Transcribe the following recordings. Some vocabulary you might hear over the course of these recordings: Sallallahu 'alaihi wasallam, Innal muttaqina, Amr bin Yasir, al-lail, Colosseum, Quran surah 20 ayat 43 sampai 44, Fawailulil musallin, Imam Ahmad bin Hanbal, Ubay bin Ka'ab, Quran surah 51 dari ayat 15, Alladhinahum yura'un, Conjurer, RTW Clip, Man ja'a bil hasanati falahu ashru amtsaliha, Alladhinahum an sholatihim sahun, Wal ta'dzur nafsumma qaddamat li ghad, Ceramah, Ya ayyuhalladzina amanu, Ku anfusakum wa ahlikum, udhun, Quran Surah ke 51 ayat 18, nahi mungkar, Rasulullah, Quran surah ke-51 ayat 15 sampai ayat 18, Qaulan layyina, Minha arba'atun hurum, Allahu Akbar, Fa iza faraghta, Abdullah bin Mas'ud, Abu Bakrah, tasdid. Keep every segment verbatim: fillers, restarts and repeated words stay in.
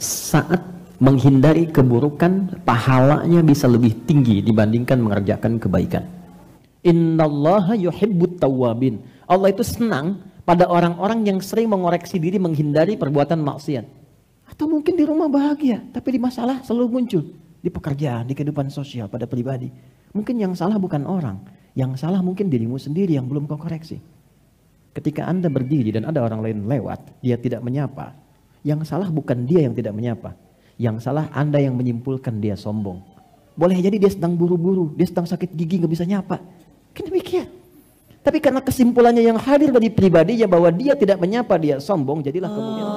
saat menghindari keburukan, pahalanya bisa lebih tinggi dibandingkan mengerjakan kebaikan. Innallaha yuhibbut tawwabin. Allah itu senang pada orang-orang yang sering mengoreksi diri, menghindari perbuatan maksiat. Atau mungkin di rumah bahagia, tapi di masalah selalu muncul. Di pekerjaan, di kehidupan sosial, pada pribadi. Mungkin yang salah bukan orang. Yang salah mungkin dirimu sendiri yang belum kau koreksi. Ketika Anda berdiri dan ada orang lain lewat, dia tidak menyapa. Yang salah bukan dia yang tidak menyapa. Yang salah Anda yang menyimpulkan dia sombong. Boleh jadi dia sedang buru-buru, dia sedang sakit gigi, nggak bisa nyapa. Kan demikian. Tapi karena kesimpulannya yang hadir dari pribadinya bahwa dia tidak menyapa, dia sombong, jadilah kemudian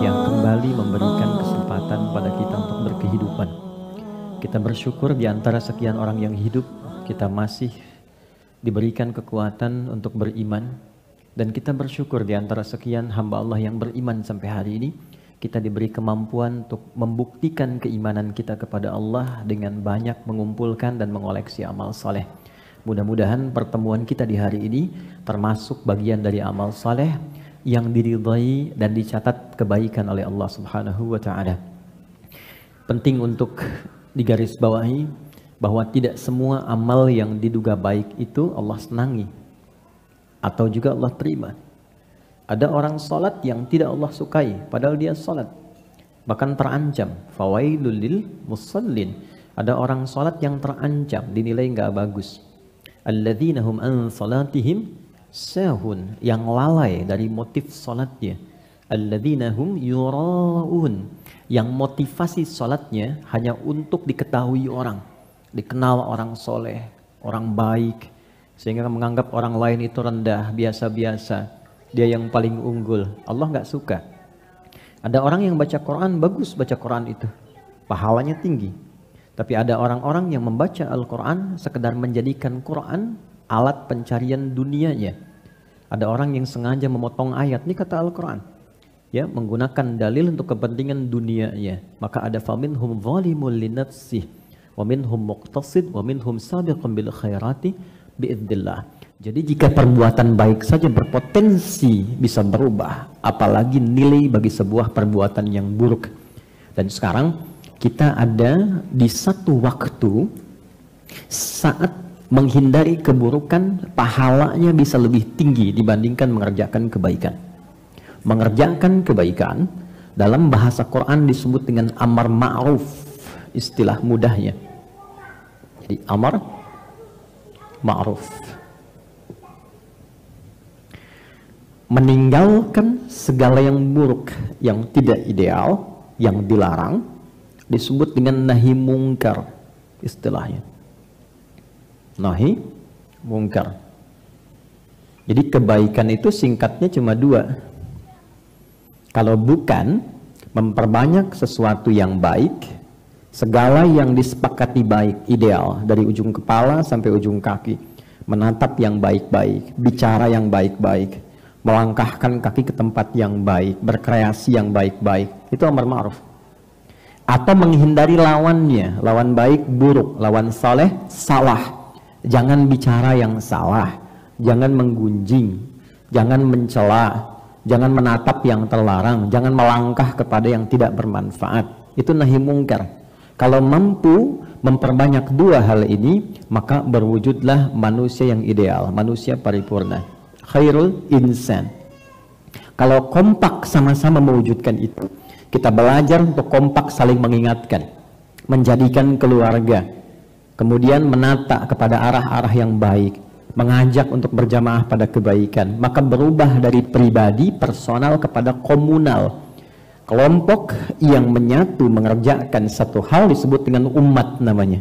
yang kembali memberikan kesempatan pada kita untuk berkehidupan. Kita bersyukur di antara sekian orang yang hidup, kita masih diberikan kekuatan untuk beriman. Dan kita bersyukur di antara sekian hamba Allah yang beriman sampai hari ini, kita diberi kemampuan untuk membuktikan keimanan kita kepada Allah dengan banyak mengumpulkan dan mengoleksi amal saleh. Mudah-mudahan pertemuan kita di hari ini termasuk bagian dari amal saleh yang diridhai dan dicatat kebaikan oleh Allah Subhanahu wa taala. Penting untuk digarisbawahi bahwa tidak semua amal yang diduga baik itu Allah senangi atau juga Allah terima. Ada orang salat yang tidak Allah sukai padahal dia salat, bahkan terancam. Fawailulil musallin. Ada orang salat yang terancam, dinilai nggak bagus. Alladhinahum an sholatihim sahun, yang lalai dari motif salatnya. Alladhinahum yura'un, yang motivasi salatnya hanya untuk diketahui orang, dikenal orang soleh, orang baik, sehingga menganggap orang lain itu rendah, biasa-biasa, dia yang paling unggul. Allah nggak suka. Ada orang yang baca Quran, bagus baca Quran itu, pahalanya tinggi. Tapi ada orang-orang yang membaca Al-Quran sekedar menjadikan Quran alat pencarian dunianya. Ada orang yang sengaja memotong ayat, ini kata Al-Quran, ya, menggunakan dalil untuk kepentingan dunianya. Maka ada faminhum zalimul linafsih, waminhum muqtasid, waminhum sabiqun bil khairati biiznillah. Jadi jika perbuatan baik saja berpotensi bisa berubah, apalagi nilai bagi sebuah perbuatan yang buruk. Dan sekarang kita ada di satu waktu saat menghindari keburukan, pahalanya bisa lebih tinggi dibandingkan mengerjakan kebaikan. Mengerjakan kebaikan dalam bahasa Quran disebut dengan Amar Ma'ruf, istilah mudahnya. Jadi Amar Ma'ruf, meninggalkan segala yang buruk, yang tidak ideal, yang dilarang, disebut dengan nahi mungkar istilahnya. Nahi mungkar. Jadi kebaikan itu singkatnya cuma dua. Kalau bukan memperbanyak sesuatu yang baik, segala yang disepakati baik, ideal, dari ujung kepala sampai ujung kaki, menatap yang baik-baik, bicara yang baik-baik, melangkahkan kaki ke tempat yang baik, berkreasi yang baik-baik, itu amar ma'ruf. Atau menghindari lawannya, lawan baik buruk, lawan saleh salah. Jangan bicara yang salah, jangan menggunjing, jangan mencela, jangan menatap yang terlarang, jangan melangkah kepada yang tidak bermanfaat. Itu nahi mungkar. Kalau mampu memperbanyak dua hal ini, maka berwujudlah manusia yang ideal, manusia paripurna. Khairul insan. Kalau kompak sama-sama mewujudkan itu, kita belajar untuk kompak saling mengingatkan, menjadikan keluarga, kemudian menata kepada arah-arah yang baik, mengajak untuk berjamaah pada kebaikan. Maka berubah dari pribadi, personal kepada komunal. Kelompok yang menyatu mengerjakan satu hal disebut dengan umat namanya.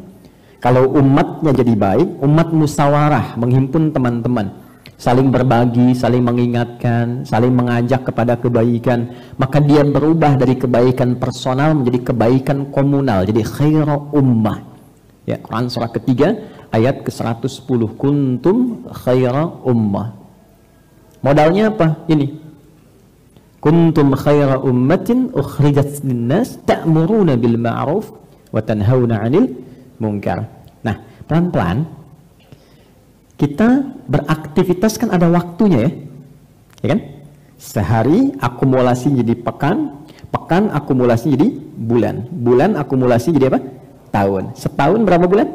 Kalau umatnya jadi baik, umat musyawarah, menghimpun teman-teman, saling berbagi, saling mengingatkan, saling mengajak kepada kebaikan, maka dia berubah dari kebaikan personal menjadi kebaikan komunal, jadi khairu ummah. Ya, Quran surah ketiga ayat ke seratus sepuluh, kuntum khairu ummah. Modalnya apa? Ini. Kuntum khairu ummatin ukhrijat linnas ta'muruna bil ma'ruf wa tanhauna 'anil munkar. Nah, pelan-pelan kita beraktivitas kan ada waktunya ya, ya kan? Sehari akumulasi jadi pekan, pekan akumulasi jadi bulan, bulan akumulasi jadi apa? Tahun. Setahun berapa bulan?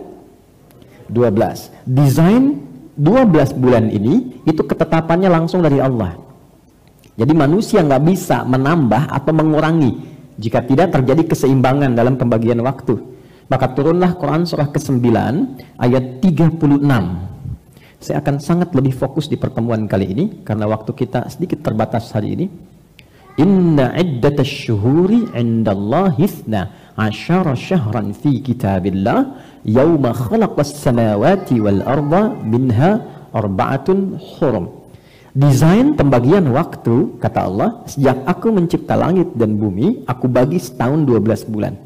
dua belas. Desain dua belas bulan ini itu ketetapannya langsung dari Allah. Jadi manusia nggak bisa menambah atau mengurangi jika tidak terjadi keseimbangan dalam pembagian waktu. Maka turunlah Quran surah ke sembilan ayat tiga puluh enam. Saya akan sangat lebih fokus di pertemuan kali ini karena waktu kita sedikit terbatas hari ini. Inna iddatasy-syuhuri 'indallahi itsna asyara syahran fi kitabillah yauma khalaqas samawati wal ard minha arba'atun hurum. Desain pembagian waktu, kata Allah, sejak aku mencipta langit dan bumi, aku bagi setahun dua belas bulan.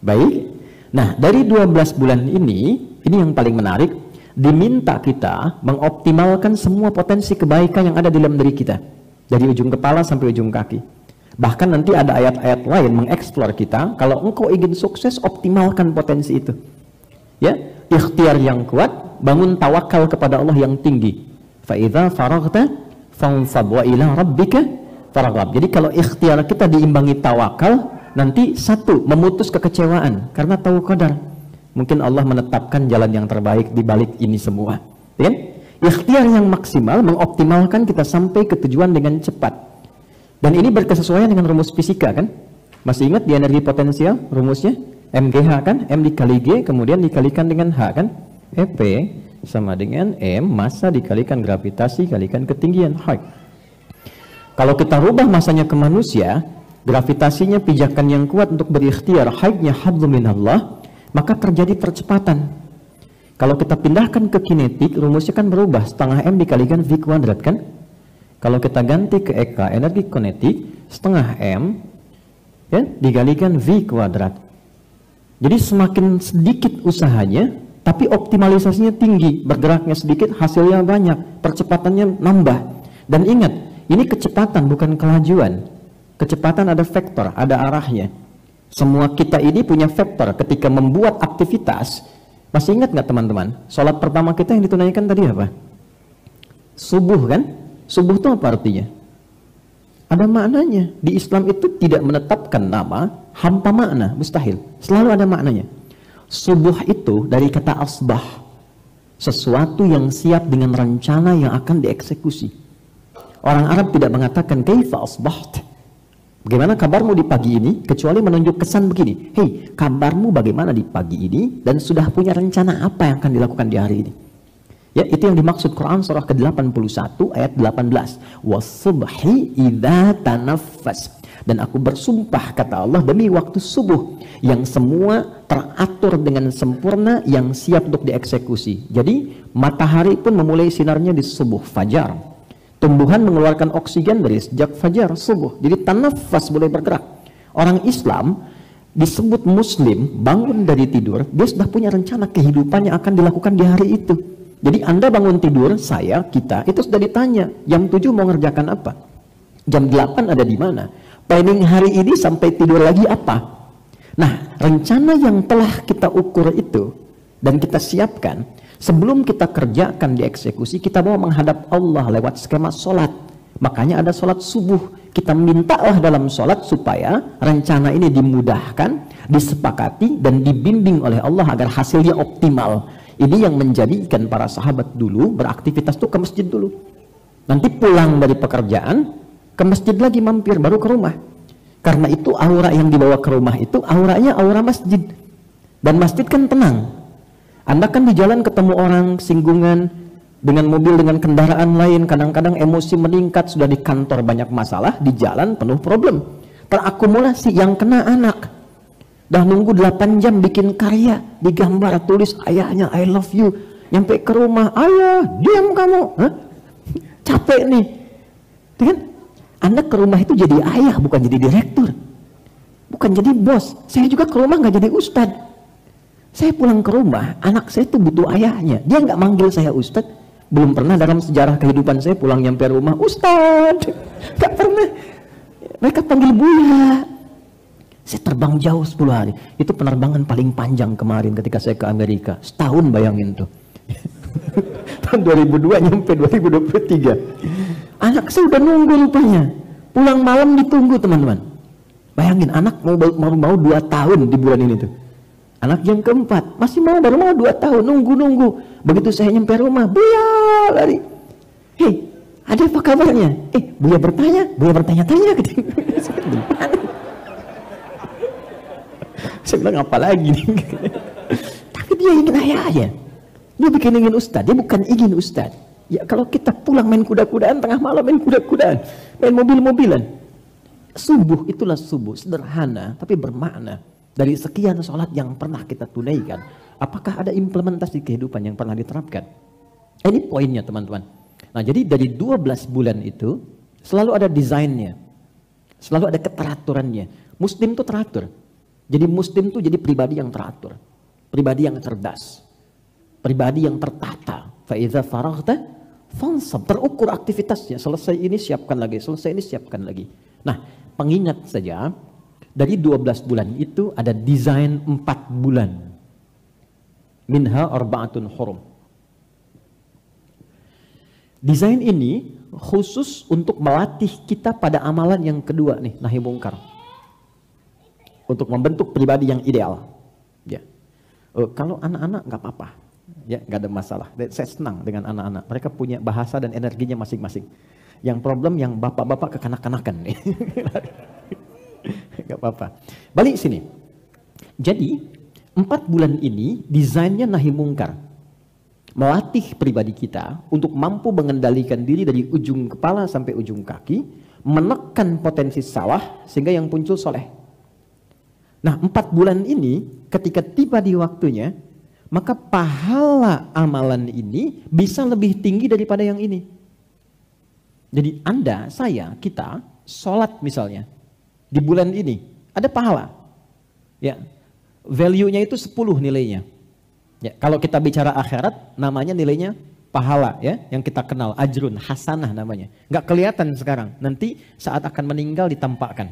Baik, nah dari dua belas bulan ini, ini yang paling menarik, diminta kita mengoptimalkan semua potensi kebaikan yang ada di dalam diri kita. Dari ujung kepala sampai ujung kaki. Bahkan nanti ada ayat-ayat lain mengeksplor kita, kalau engkau ingin sukses, optimalkan potensi itu. Ya, ikhtiar yang kuat, bangun tawakal kepada Allah yang tinggi. Fa iza faraghta fansab wa ila rabbika farghab. Jadi kalau ikhtiar kita diimbangi tawakal, nanti satu memutus kekecewaan karena tahu qadar. Mungkin Allah menetapkan jalan yang terbaik di balik ini semua. Ya? Ikhtiar yang maksimal mengoptimalkan kita sampai ke tujuan dengan cepat. Dan ini berkesesuaian dengan rumus fisika, kan? Masih ingat di energi potensial rumusnya? M G H, kan? M dikali G kemudian dikalikan dengan H, kan? E P sama dengan M, massa dikalikan gravitasi, dikalikan ketinggian, height. Kalau kita rubah masanya ke manusia, gravitasinya pijakan yang kuat untuk berikhtiar, heightnya hablum minallah, maka terjadi percepatan. Kalau kita pindahkan ke kinetik, rumusnya kan berubah, setengah M dikalikan V kuadrat, kan? Kalau kita ganti ke E K, energi kinetik, setengah M ya, dikalikan V kuadrat. Jadi semakin sedikit usahanya, tapi optimalisasinya tinggi, bergeraknya sedikit, hasilnya banyak, percepatannya nambah. Dan ingat, ini kecepatan bukan kelajuan. Kecepatan ada vektor, ada arahnya. Semua kita ini punya vektor ketika membuat aktivitas. Masih ingat nggak teman-teman? Sholat pertama kita yang ditunaikan tadi apa? Subuh, kan? Subuh itu apa artinya? Ada maknanya. Di Islam itu tidak menetapkan nama, hampa makna, mustahil. Selalu ada maknanya. Subuh itu dari kata asbah, sesuatu yang siap dengan rencana yang akan dieksekusi. Orang Arab tidak mengatakan kaifa asbaht, bagaimana kabarmu di pagi ini, kecuali menunjuk kesan begini, hei, kabarmu bagaimana di pagi ini dan sudah punya rencana apa yang akan dilakukan di hari ini. Ya, itu yang dimaksud Quran surah ke delapan puluh satu ayat delapan belas. Wasubhi idha tanafas. Dan aku bersumpah, kata Allah, demi waktu subuh yang semua teratur dengan sempurna, yang siap untuk dieksekusi. Jadi matahari pun memulai sinarnya di subuh, fajar. Tumbuhan mengeluarkan oksigen dari sejak fajar, subuh. Jadi tanafas, boleh bergerak. Orang Islam disebut muslim, bangun dari tidur, dia sudah punya rencana kehidupan yang akan dilakukan di hari itu. Jadi Anda bangun tidur, saya, kita, itu sudah ditanya. Jam tujuh mau ngerjakan apa? Jam delapan ada di mana? Planning hari ini sampai tidur lagi apa? Nah, rencana yang telah kita ukur itu dan kita siapkan, sebelum kita kerjakan dieksekusi, kita mau menghadap Allah lewat skema sholat. Makanya ada sholat subuh. Kita mintalah dalam sholat supaya rencana ini dimudahkan, disepakati, dan dibimbing oleh Allah agar hasilnya optimal. Ini yang menjadikan para sahabat dulu beraktivitas tuh ke masjid dulu. Nanti pulang dari pekerjaan, ke masjid lagi mampir, baru ke rumah. Karena itu aura yang dibawa ke rumah itu, auranya aura masjid. Dan masjid kan tenang. Anda kan di jalan ketemu orang, singgungan, dengan mobil, dengan kendaraan lain, kadang-kadang emosi meningkat, sudah di kantor banyak masalah, di jalan penuh problem. Terakumulasi, yang kena anak. Dah nunggu delapan jam bikin karya, digambar, tulis ayahnya I love you, nyampe ke rumah, ayah diam kamu. Hah? Capek nih, kan? Anda ke rumah itu jadi ayah, bukan jadi direktur, bukan jadi bos. Saya juga ke rumah nggak jadi ustad. Saya pulang ke rumah, anak saya itu butuh ayahnya, dia nggak manggil saya ustad. Belum pernah dalam sejarah kehidupan saya pulang nyampe rumah ustad, nggak pernah. Mereka panggil buya. Saya terbang jauh sepuluh hari. Itu penerbangan paling panjang kemarin ketika saya ke Amerika. Setahun, bayangin tuh. Tahun dua ribu dua nyampe dua ribu dua puluh tiga. Anak saya udah nunggu rupanya. Pulang malam ditunggu teman-teman. Bayangin anak mau mau, mau dua tahun di bulan ini tuh. Anak yang keempat, masih mau baru mau dua tahun nunggu-nunggu. Begitu saya nyampe rumah, Buya lari. Hei, ada apa kabarnya? Eh, Buya bertanya, Buya bertanya-tanya gitu. Saya bilang apa lagi nih? Tapi dia ingin ayah-ayah. Dia bikin ingin ustaz, dia bukan ingin ustaz. Ya kalau kita pulang main kuda-kudaan, tengah malam main kuda-kudaan, main mobil-mobilan. Subuh itulah subuh, sederhana tapi bermakna. Dari sekian sholat yang pernah kita tunaikan, apakah ada implementasi kehidupan yang pernah diterapkan? Ini poinnya teman-teman. Nah jadi dari dua belas bulan itu, selalu ada desainnya. Selalu ada keteraturannya. Muslim itu teratur. Jadi muslim itu jadi pribadi yang teratur. Pribadi yang cerdas. Pribadi yang tertata. Fa iza faraghta fansab, terukur aktivitasnya. Selesai ini siapkan lagi, selesai ini siapkan lagi. Nah, pengingat saja, dari dua belas bulan itu ada desain empat bulan. Minha arba'atun hurum. Desain ini khusus untuk melatih kita pada amalan yang kedua nih, nahi mungkar. Untuk membentuk pribadi yang ideal. Ya. Uh, kalau anak-anak nggak apa-apa. Ya, nggak ada masalah. Saya senang dengan anak-anak. Mereka punya bahasa dan energinya masing-masing. Yang problem yang bapak-bapak kekanak-kanakan. Nggak apa-apa. Balik sini. Jadi, empat bulan ini desainnya nahi mungkar. Melatih pribadi kita untuk mampu mengendalikan diri dari ujung kepala sampai ujung kaki, menekan potensi salah sehingga yang muncul soleh. Nah, empat bulan ini ketika tiba di waktunya, maka pahala amalan ini bisa lebih tinggi daripada yang ini. Jadi Anda, saya, kita, sholat misalnya, di bulan ini, ada pahala. Ya, value-nya itu sepuluh nilainya. Ya, kalau kita bicara akhirat, namanya nilainya pahala ya, yang kita kenal, ajrun, hasanah namanya. Nggak kelihatan sekarang, nanti saat akan meninggal ditampakkan.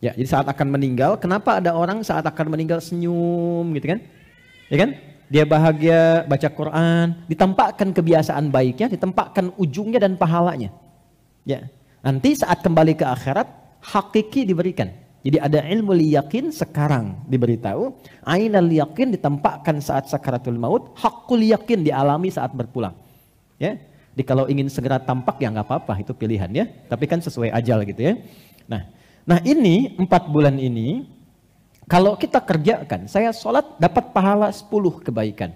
Ya, jadi saat akan meninggal, kenapa ada orang saat akan meninggal senyum gitu kan? Ya kan? Dia bahagia, baca Quran, ditampakkan kebiasaan baiknya, ditampakkan ujungnya dan pahalanya. Ya. Nanti saat kembali ke akhirat, hakiki diberikan. Jadi ada ilmu liyakin sekarang diberitahu, ainal yakin ditampakkan saat sakaratul maut, hakul yakin dialami saat berpulang. Ya. Jadi kalau ingin segera tampak ya nggak apa-apa, itu pilihan ya. Tapi kan sesuai ajal gitu ya. Nah, nah ini empat bulan ini, kalau kita kerjakan, saya sholat dapat pahala sepuluh kebaikan.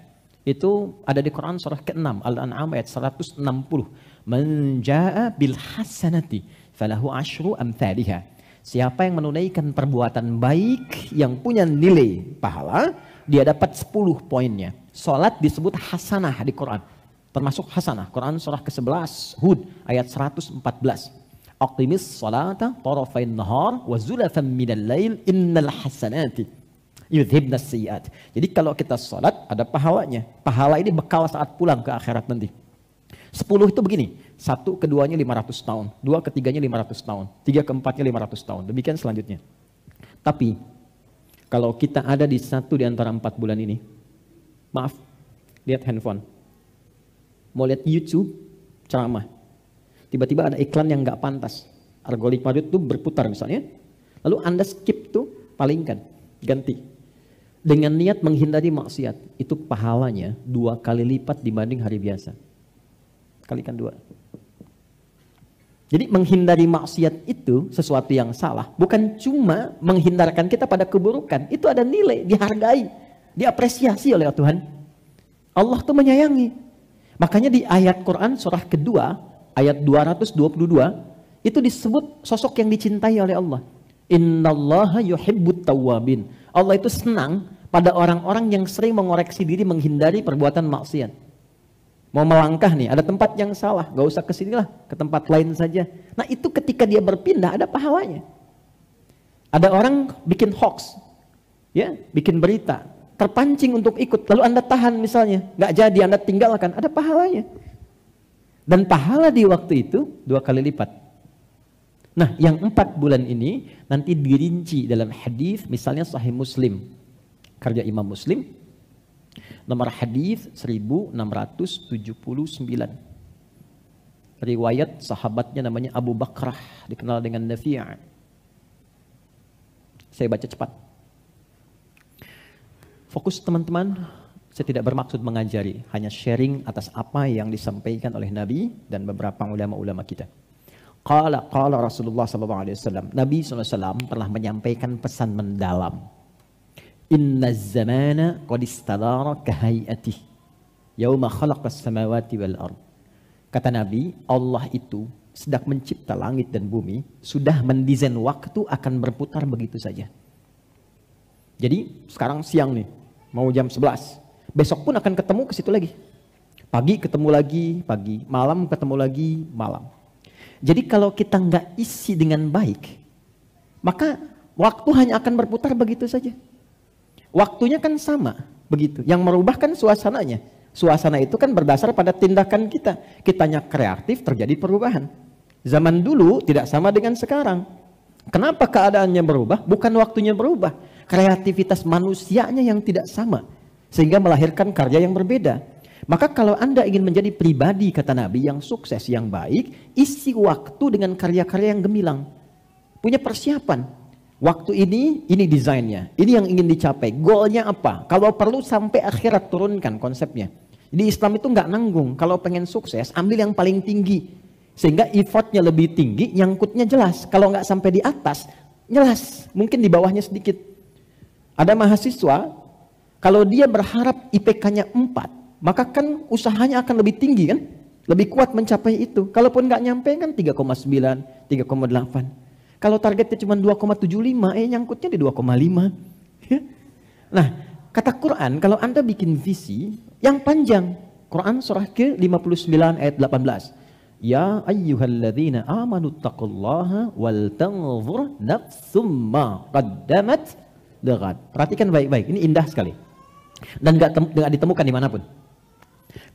Itu ada di Quran surah ke enam Al-An'am ayat seratus enam puluh. Man ja'a bil hasanati falahu ashru amtsaliha. Siapa yang menunaikan perbuatan baik yang punya nilai pahala, dia dapat sepuluh poinnya. Sholat disebut hasanah di Quran. Termasuk hasanah. Quran surah ke sebelas Hud ayat seratus empat belas. Aqimis salata tarafain nahar wa zulafan minal lail innal hasanati yudhibnas sayyiat. Jadi kalau kita salat ada pahalanya. Pahala ini bekal saat pulang ke akhirat nanti. Sepuluh itu begini. Satu keduanya lima ratus tahun. Dua ketiganya lima ratus tahun. Tiga keempatnya lima ratus tahun. Demikian selanjutnya. Tapi kalau kita ada di satu di antara empat bulan ini. Maaf. Lihat handphone. Mau lihat YouTube ceramah. Tiba-tiba ada iklan yang nggak pantas. Algoritma itu berputar misalnya. Lalu Anda skip tuh, palingkan, ganti. Dengan niat menghindari maksiat. Itu pahalanya dua kali lipat dibanding hari biasa. Kalikan dua. Jadi menghindari maksiat itu sesuatu yang salah. Bukan cuma menghindarkan kita pada keburukan. Itu ada nilai, dihargai, diapresiasi oleh Tuhan. Allah tuh menyayangi. Makanya di ayat Quran surah kedua, ayat dua ratus dua puluh dua itu disebut sosok yang dicintai oleh Allah. Innallaha yuhibbut tawwabin. Allah itu senang pada orang-orang yang sering mengoreksi diri menghindari perbuatan maksiat. Mau melangkah nih, ada tempat yang salah, gak usah kesini lah, ke tempat lain saja. Nah itu ketika dia berpindah ada pahalanya. Ada orang bikin hoax, ya, bikin berita, terpancing untuk ikut, lalu Anda tahan misalnya, gak jadi Anda tinggalkan, ada pahalanya. Dan pahala di waktu itu dua kali lipat. Nah, yang empat bulan ini nanti dirinci dalam hadis, misalnya Sahih Muslim, karya Imam Muslim, nomor hadis seribu enam ratus tujuh puluh sembilan. riwayat sahabatnya namanya Abu Bakrah, dikenal dengan Nafi'. Saya baca cepat. Fokus teman-teman, saya tidak bermaksud mengajari, hanya sharing atas apa yang disampaikan oleh Nabi dan beberapa ulama-ulama kita. Qala qala Rasulullah shallallahu alaihi wasallam, Nabi shallallahu alaihi wasallam telah menyampaikan pesan mendalam. Inna az-zamana qad istadara kahiyati, yaum khalaqas samawati wal ard. Kata Nabi, Allah itu sedang mencipta langit dan bumi, sudah mendesain waktu akan berputar begitu saja. Jadi sekarang siang nih, mau jam sebelas. Besok pun akan ketemu ke situ lagi. Pagi ketemu lagi, pagi. Malam ketemu lagi, malam. Jadi kalau kita nggak isi dengan baik, maka waktu hanya akan berputar begitu saja. Waktunya kan sama, begitu. Yang merubahkan suasananya. Suasana itu kan berdasar pada tindakan kita. Kitanya kreatif, terjadi perubahan. Zaman dulu tidak sama dengan sekarang. Kenapa keadaannya berubah? Bukan waktunya berubah. Kreativitas manusianya yang tidak sama. Sehingga melahirkan karya yang berbeda. Maka kalau Anda ingin menjadi pribadi, kata Nabi, yang sukses, yang baik, isi waktu dengan karya-karya yang gemilang. Punya persiapan. Waktu ini, ini desainnya. Ini yang ingin dicapai. Goalnya apa? Kalau perlu sampai akhirat turunkan konsepnya. Jadi Islam itu nggak nanggung. Kalau pengen sukses, ambil yang paling tinggi. Sehingga effortnya lebih tinggi, nyangkutnya jelas. Kalau nggak sampai di atas, jelas. Mungkin di bawahnya sedikit. Ada mahasiswa, kalau dia berharap I P K-nya empat, maka kan usahanya akan lebih tinggi kan? Lebih kuat mencapai itu. Kalaupun nggak nyampe kan tiga koma sembilan, tiga koma delapan. Kalau targetnya cuma dua koma tujuh lima, eh nyangkutnya di dua koma lima. Nah, kata Quran, kalau Anda bikin visi yang panjang. Quran surah ke lima puluh sembilan ayat delapan belas. Ya ayyuhalladzina amanuttaqullaha wal ta'dzur nafsumma qaddamat li ghad. Perhatikan baik-baik, ini indah sekali. Dan gak, gak ditemukan dimanapun.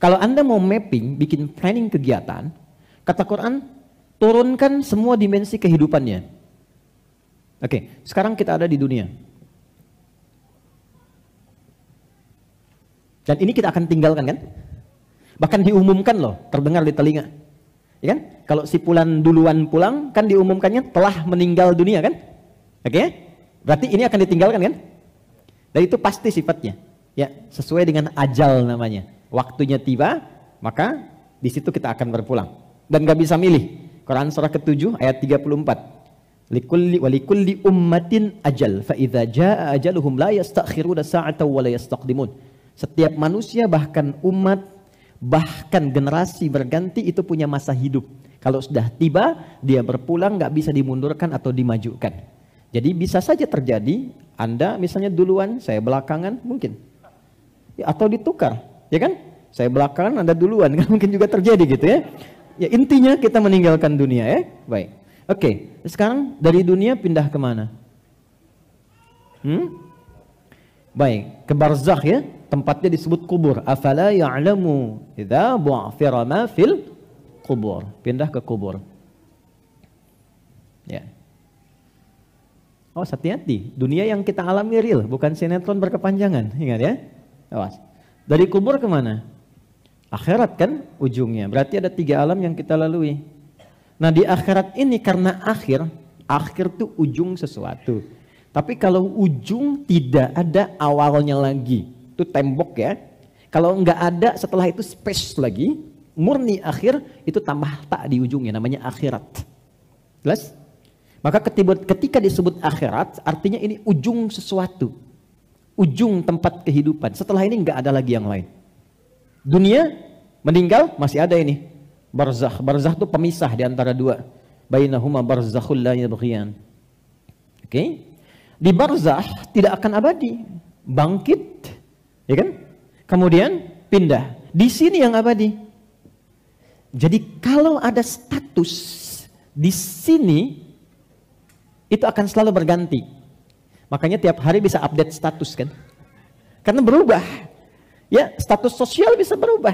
Kalau Anda mau mapping, bikin planning kegiatan, kata Quran, turunkan semua dimensi kehidupannya. Oke, sekarang kita ada di dunia. Dan ini kita akan tinggalkan kan? Bahkan diumumkan loh, terdengar di telinga. Ya kan? Kalau si Fulan duluan pulang, kan diumumkannya telah meninggal dunia kan? Oke, berarti ini akan ditinggalkan kan? Dan itu pasti sifatnya. Ya, sesuai dengan ajal namanya. Waktunya tiba, maka di situ kita akan berpulang. Dan gak bisa milih. Quran surah ke-tujuh ayat tiga puluh empat. Likulli wa likulli ummatin ajal fa iza jaa ajaluhum la yastakhiruna sa'atan wa la yastaqdimun. Setiap manusia bahkan umat bahkan generasi berganti itu punya masa hidup. Kalau sudah tiba dia berpulang, nggak bisa dimundurkan atau dimajukan. Jadi bisa saja terjadi Anda misalnya duluan, saya belakangan mungkin. Ya, atau ditukar, ya kan? Saya belakangan, Anda duluan, kan mungkin juga terjadi gitu ya. Ya intinya kita meninggalkan dunia ya. Baik. Oke. Sekarang dari dunia pindah kemana? Hmm? Baik. Ke barzakh ya. Tempatnya disebut kubur. Afala ya'lamu idza bu'thira ma fil kubur. Pindah ke kubur. Ya. Awas hati-hati. Dunia yang kita alami real. Bukan sinetron berkepanjangan. Ingat ya. Awas. Dari kubur kemana? Akhirat kan ujungnya. Berarti ada tiga alam yang kita lalui. Nah di akhirat ini karena akhir, akhir itu ujung sesuatu. Tapi kalau ujung tidak ada awalnya lagi. Itu tembok ya. Kalau nggak ada setelah itu space lagi. Murni akhir itu tambah tak di ujungnya. Namanya akhirat. Jelas? Maka ketika disebut akhirat artinya ini ujung sesuatu. Ujung tempat kehidupan. Setelah ini nggak ada lagi yang lain. Dunia meninggal masih ada ini barzakh. Barzakh itu pemisah di antara dua. Bainahuma barzakhul la yabghiyan. Oke. Di barzakh tidak akan abadi. Bangkit, ya kan? Kemudian pindah. Di sini yang abadi. Jadi kalau ada status di sini itu akan selalu berganti. Makanya tiap hari bisa update status kan? Karena berubah. Ya, status sosial bisa berubah.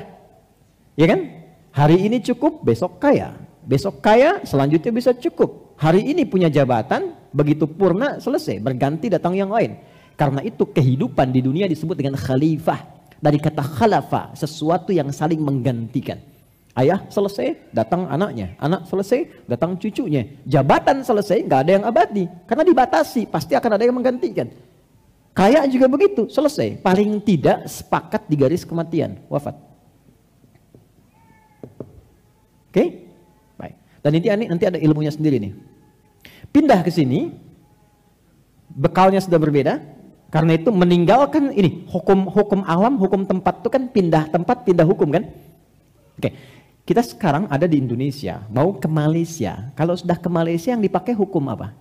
Ya kan? Hari ini cukup, besok kaya. Besok kaya, selanjutnya bisa cukup. Hari ini punya jabatan, begitu purna, selesai. Berganti datang yang lain. Karena itu kehidupan di dunia disebut dengan khalifah. Dari kata khalafa, sesuatu yang saling menggantikan. Ayah selesai, datang anaknya. Anak selesai, datang cucunya. Jabatan selesai, nggak ada yang abadi. Karena dibatasi, pasti akan ada yang menggantikan. Kaya juga begitu, selesai. Paling tidak sepakat di garis kematian, wafat. Oke? Okay? Baik. Dan nanti, nanti ada ilmunya sendiri nih. Pindah ke sini, bekalnya sudah berbeda. Karena itu meninggalkan ini, hukum hukum alam, hukum tempat itu kan pindah tempat, pindah hukum kan? Oke, okay. Kita sekarang ada di Indonesia, mau ke Malaysia. Kalau sudah ke Malaysia yang dipakai hukum apa?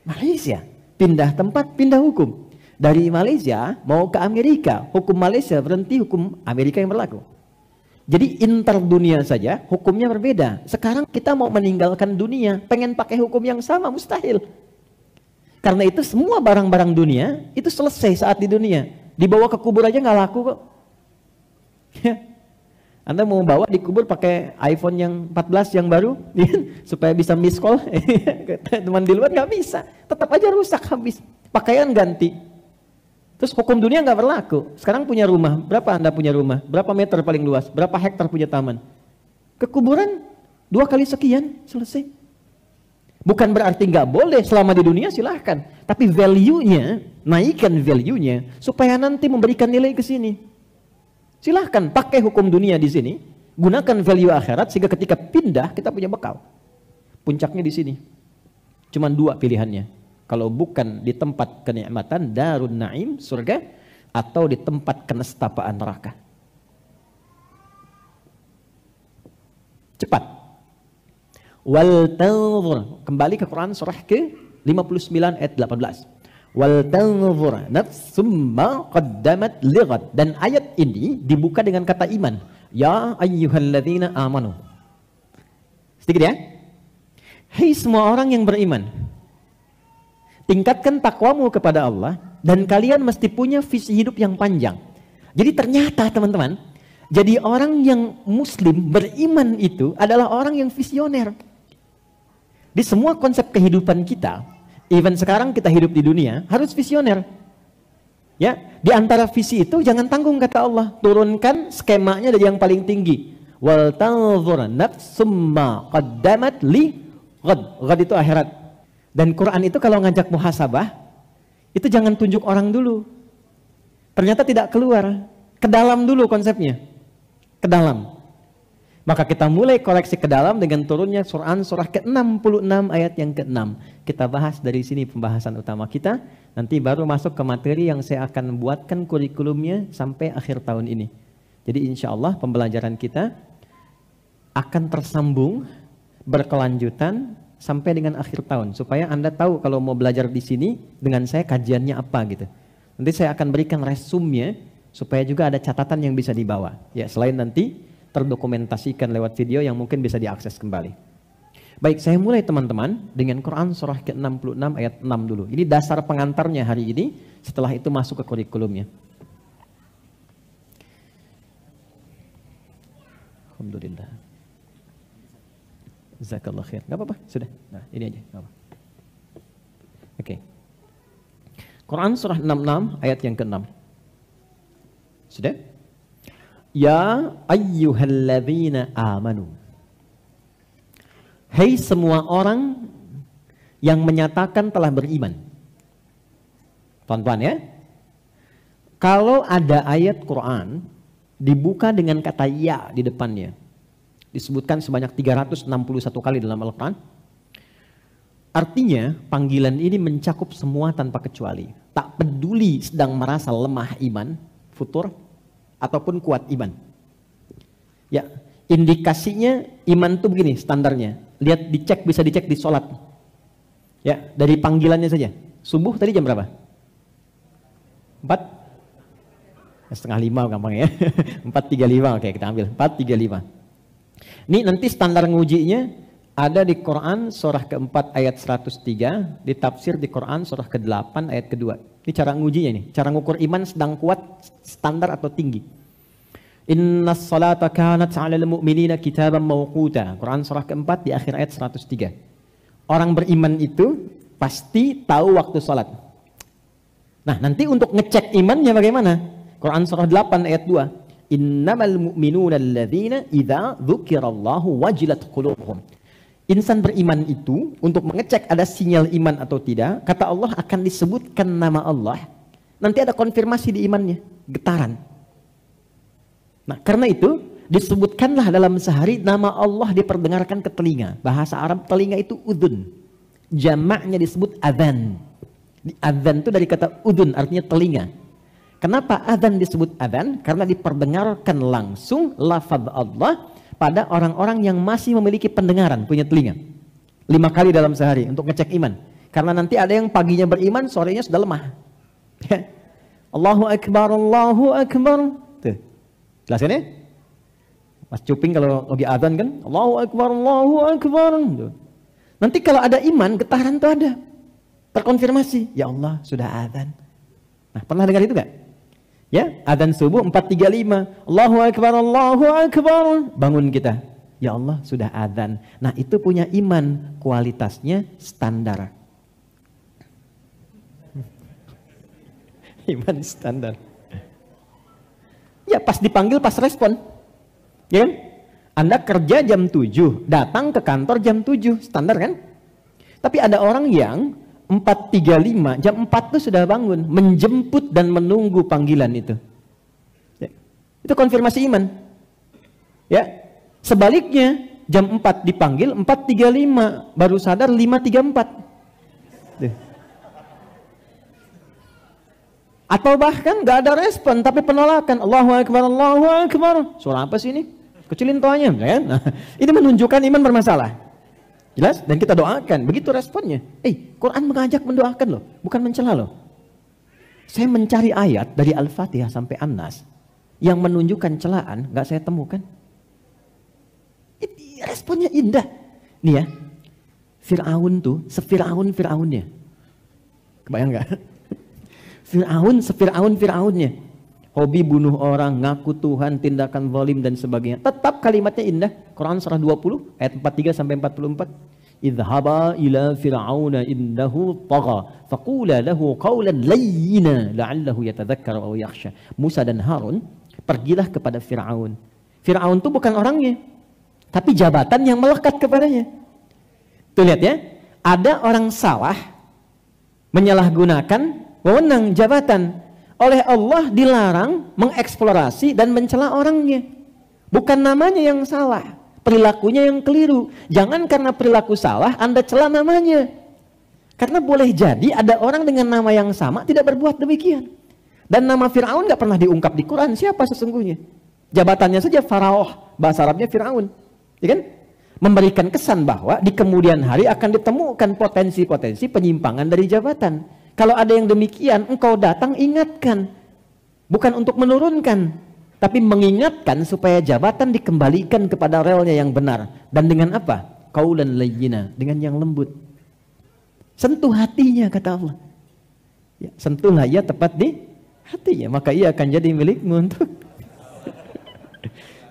Malaysia. Pindah tempat, pindah hukum. Dari Malaysia mau ke Amerika, hukum Malaysia berhenti, hukum Amerika yang berlaku. Jadi interdunia saja hukumnya berbeda. Sekarang kita mau meninggalkan dunia, pengen pakai hukum yang sama, mustahil. Karena itu semua barang-barang dunia itu selesai saat di dunia. Dibawa ke kubur aja nggak laku kok. Anda mau bawa dikubur pakai iPhone yang empat belas yang baru supaya bisa miss call teman di luar, nggak bisa, tetap aja rusak, habis, pakaian ganti. Terus hukum dunia nggak berlaku. Sekarang punya rumah, berapa Anda punya rumah, berapa meter paling luas, berapa hektar punya taman, kekuburan dua kali sekian, selesai. Bukan berarti nggak boleh selama di dunia, silahkan, tapi value-nya, naikkan value-nya supaya nanti memberikan nilai ke sini. Silahkan pakai hukum dunia di sini, gunakan value akhirat sehingga ketika pindah kita punya bekal. Puncaknya di sini. Cuman dua pilihannya. Kalau bukan di tempat kenikmatan darun naim surga atau di tempat kenestapaan neraka. Cepat. Wal ta'dzur, kembali ke Quran surah ke lima puluh sembilan ayat delapan belas. Wal ta'dzur nafsumma qaddamat li ghad, dan ayat ini dibuka dengan kata iman. Ya ayyuhalladzina amanu. Sedikit ya. Hei semua orang yang beriman, tingkatkan takwamu kepada Allah dan kalian mesti punya visi hidup yang panjang. Jadi ternyata teman-teman, jadi orang yang muslim beriman itu adalah orang yang visioner. Di semua konsep kehidupan kita, even sekarang kita hidup di dunia, harus visioner. Ya, di antara visi itu jangan tanggung kata Allah, turunkan skemanya dari yang paling tinggi. Wal ta'dzur nafsumma qaddamat li ghad. Ghad itu akhirat. Dan Quran itu kalau ngajak muhasabah, itu jangan tunjuk orang dulu. Ternyata tidak keluar, ke dalam dulu konsepnya. Ke dalam. Maka kita mulai koleksi ke dalam dengan turunnya Quran surah ke enam puluh enam ayat yang ke enam. Kita bahas dari sini pembahasan utama kita. Nanti baru masuk ke materi yang saya akan buatkan kurikulumnya sampai akhir tahun ini. Jadi insya Allah pembelajaran kita akan tersambung, berkelanjutan sampai dengan akhir tahun. Supaya Anda tahu kalau mau belajar di sini dengan saya kajiannya apa gitu. Nanti saya akan berikan resumnya supaya juga ada catatan yang bisa dibawa. Ya, selain nanti terdokumentasikan lewat video yang mungkin bisa diakses kembali. Baik, saya mulai teman-teman dengan Quran surah ke enam puluh enam ayat enam dulu. Ini dasar pengantarnya hari ini, setelah itu masuk ke kurikulumnya. Alhamdulillah. Jazakallah khair. Gak apa-apa, sudah. Nah, ini aja. Gak apa. Oke. Quran surah enam puluh enam ayat yang ke enam. Sudah? Ya ayyuhalladzina amanu. Hei semua orang yang menyatakan telah beriman. Tuan-tuan ya, kalau ada ayat Quran dibuka dengan kata ya di depannya, disebutkan sebanyak tiga ratus enam puluh satu kali dalam Al-Quran, artinya panggilan ini mencakup semua tanpa kecuali. Tak peduli sedang merasa lemah iman, futur, ataupun kuat iman. Ya, indikasinya iman tuh begini standarnya. Lihat, dicek, bisa dicek di sholat. Ya, dari panggilannya saja. Subuh tadi jam berapa? Empat? Setengah lima gampang ya. Empat tiga lima, oke kita ambil. Empat tiga lima. Ini nanti standar ngujinya ada di Quran surah keempat ayat seratus tiga, ditafsir di Quran surah ke delapan ayat kedua. Ini cara ngujinya nih, cara ngukur iman sedang kuat, standar atau tinggi. Inna as-salata kanat 'alal mu'minina kitaban mawquta. Quran surah keempat di akhir ayat seratus tiga. Orang beriman itu pasti tahu waktu salat. Nah, nanti untuk ngecek imannya bagaimana? Quran surah delapan ayat dua. Innamal mu'minuna alladzina idza dzukirallahu wajilat qulubuhum. Insan beriman itu untuk mengecek ada sinyal iman atau tidak, kata Allah akan disebutkan nama Allah. Nanti ada konfirmasi di imannya, getaran. Nah, karena itu disebutkanlah dalam sehari nama Allah diperdengarkan ke telinga. Bahasa Arab telinga itu udhun. Jamaknya disebut adhan. Adhan itu dari kata udhun, artinya telinga. Kenapa adhan disebut adhan? Karena diperdengarkan langsung lafaz Allah pada orang-orang yang masih memiliki pendengaran, punya telinga. Lima kali dalam sehari untuk ngecek iman. Karena nanti ada yang paginya beriman, sorenya sudah lemah. Allahu Akbar, Allahu Akbar. Tuh. Jelasannya? Mas Cuping kalau lagi adhan kan, Allahu Akbar, Allahu Akbar. Tuh. Nanti kalau ada iman, getaran tuh ada. Terkonfirmasi, ya Allah sudah adhan. Nah, pernah dengar itu gak? Ya, adhan subuh empat tiga lima. Allahu Akbar, Allahu Akbar. Bangun kita. Ya Allah sudah adhan. Nah, itu punya iman. Kualitasnya standar. Iman standar. Ya, pas dipanggil, pas respon. Ya kan? Anda kerja jam tujuh, datang ke kantor jam tujuh. Standar kan? Tapi ada orang yang empat tiga lima, jam empat tuh sudah bangun, menjemput dan menunggu panggilan itu. Ya. Itu konfirmasi iman. Ya. Sebaliknya, jam empat dipanggil, empat tiga lima, baru sadar lima tiga empat. Tuh. Atau bahkan gak ada respon, tapi penolakan. Allahu Akbar, Allahu Akbar. Suara apa sih ini? Kecilin toanya. Ya. Nah, ini menunjukkan iman bermasalah. Jelas? Dan kita doakan. Begitu responnya. Eh, Quran mengajak mendoakan loh. Bukan mencela loh. Saya mencari ayat dari Al-Fatihah sampai An-Nas yang menunjukkan celaan, nggak saya temukan. It, responnya indah. Nih ya, Fir'aun tuh, se-Fir'aun-Fir'aunnya. Kebayang nggak? Fir'aun, se-Fir'aun-Fir'aunnya. Hobi bunuh orang, ngaku Tuhan, tindakan zalim dan sebagainya. Tetap kalimatnya indah. Quran surah dua puluh ayat empat puluh tiga sampai empat puluh empat. Idhaba ila fir'auna innahu tagha faqula lahu qawlan layyina la'allahu yatadzakkar aw yakhsha. Musa dan Harun, pergilah kepada Fir'aun. Fir'aun itu bukan orangnya, tapi jabatan yang melekat kepadanya. Tuh lihat ya, ada orang salah menyalahgunakan wewenang jabatan. Oleh Allah dilarang mengeksplorasi dan mencela orangnya. Bukan namanya yang salah, perilakunya yang keliru. Jangan karena perilaku salah Anda cela namanya. Karena boleh jadi ada orang dengan nama yang sama tidak berbuat demikian. Dan nama Fir'aun gak pernah diungkap di Quran siapa sesungguhnya. Jabatannya saja Faraoh, bahasa Arabnya Fir'aun. Ya kan? Memberikan kesan bahwa di kemudian hari akan ditemukan potensi-potensi penyimpangan dari jabatan. Kalau ada yang demikian, engkau datang ingatkan. Bukan untuk menurunkan, tapi mengingatkan supaya jabatan dikembalikan kepada relnya yang benar. Dan dengan apa? Qaulan layyina, dengan yang lembut. Sentuh hatinya, kata Allah. Ya, sentuhlah ia tepat di hatinya, maka ia akan jadi milikmu untuk.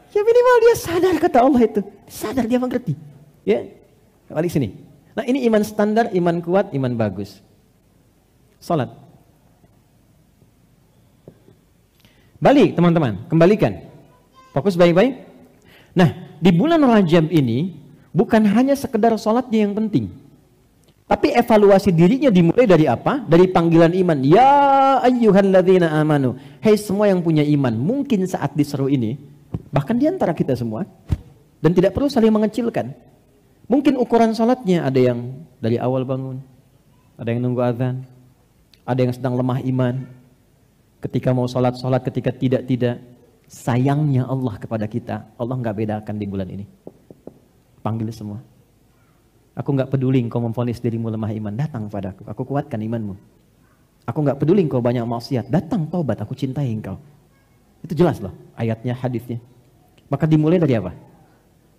Ya minimal dia sadar, kata Allah itu. Sadar, dia mengerti. Ya, balik sini. Nah, ini iman standar, iman kuat, iman bagus. Salat. Balik teman-teman, kembalikan. Fokus baik-baik. Nah, di bulan Rajab ini bukan hanya sekedar salatnya yang penting. Tapi evaluasi dirinya dimulai dari apa? Dari panggilan iman. Ya ayyuhalladzina amanu. Hei semua yang punya iman, mungkin saat diseru ini, bahkan di antara kita semua, dan tidak perlu saling mengecilkan. Mungkin ukuran salatnya ada yang dari awal bangun, ada yang nunggu azan, ada yang sedang lemah iman, ketika mau sholat, sholat, ketika tidak, tidak. Sayangnya Allah kepada kita, Allah nggak bedakan di bulan ini. Panggil semua. Aku nggak peduli engkau memvonis dirimu lemah iman, datang padaku, aku kuatkan imanmu. Aku nggak peduli engkau banyak maksiat, datang taubat, aku cintai engkau. Itu jelas loh, ayatnya, hadisnya. Maka dimulai dari apa?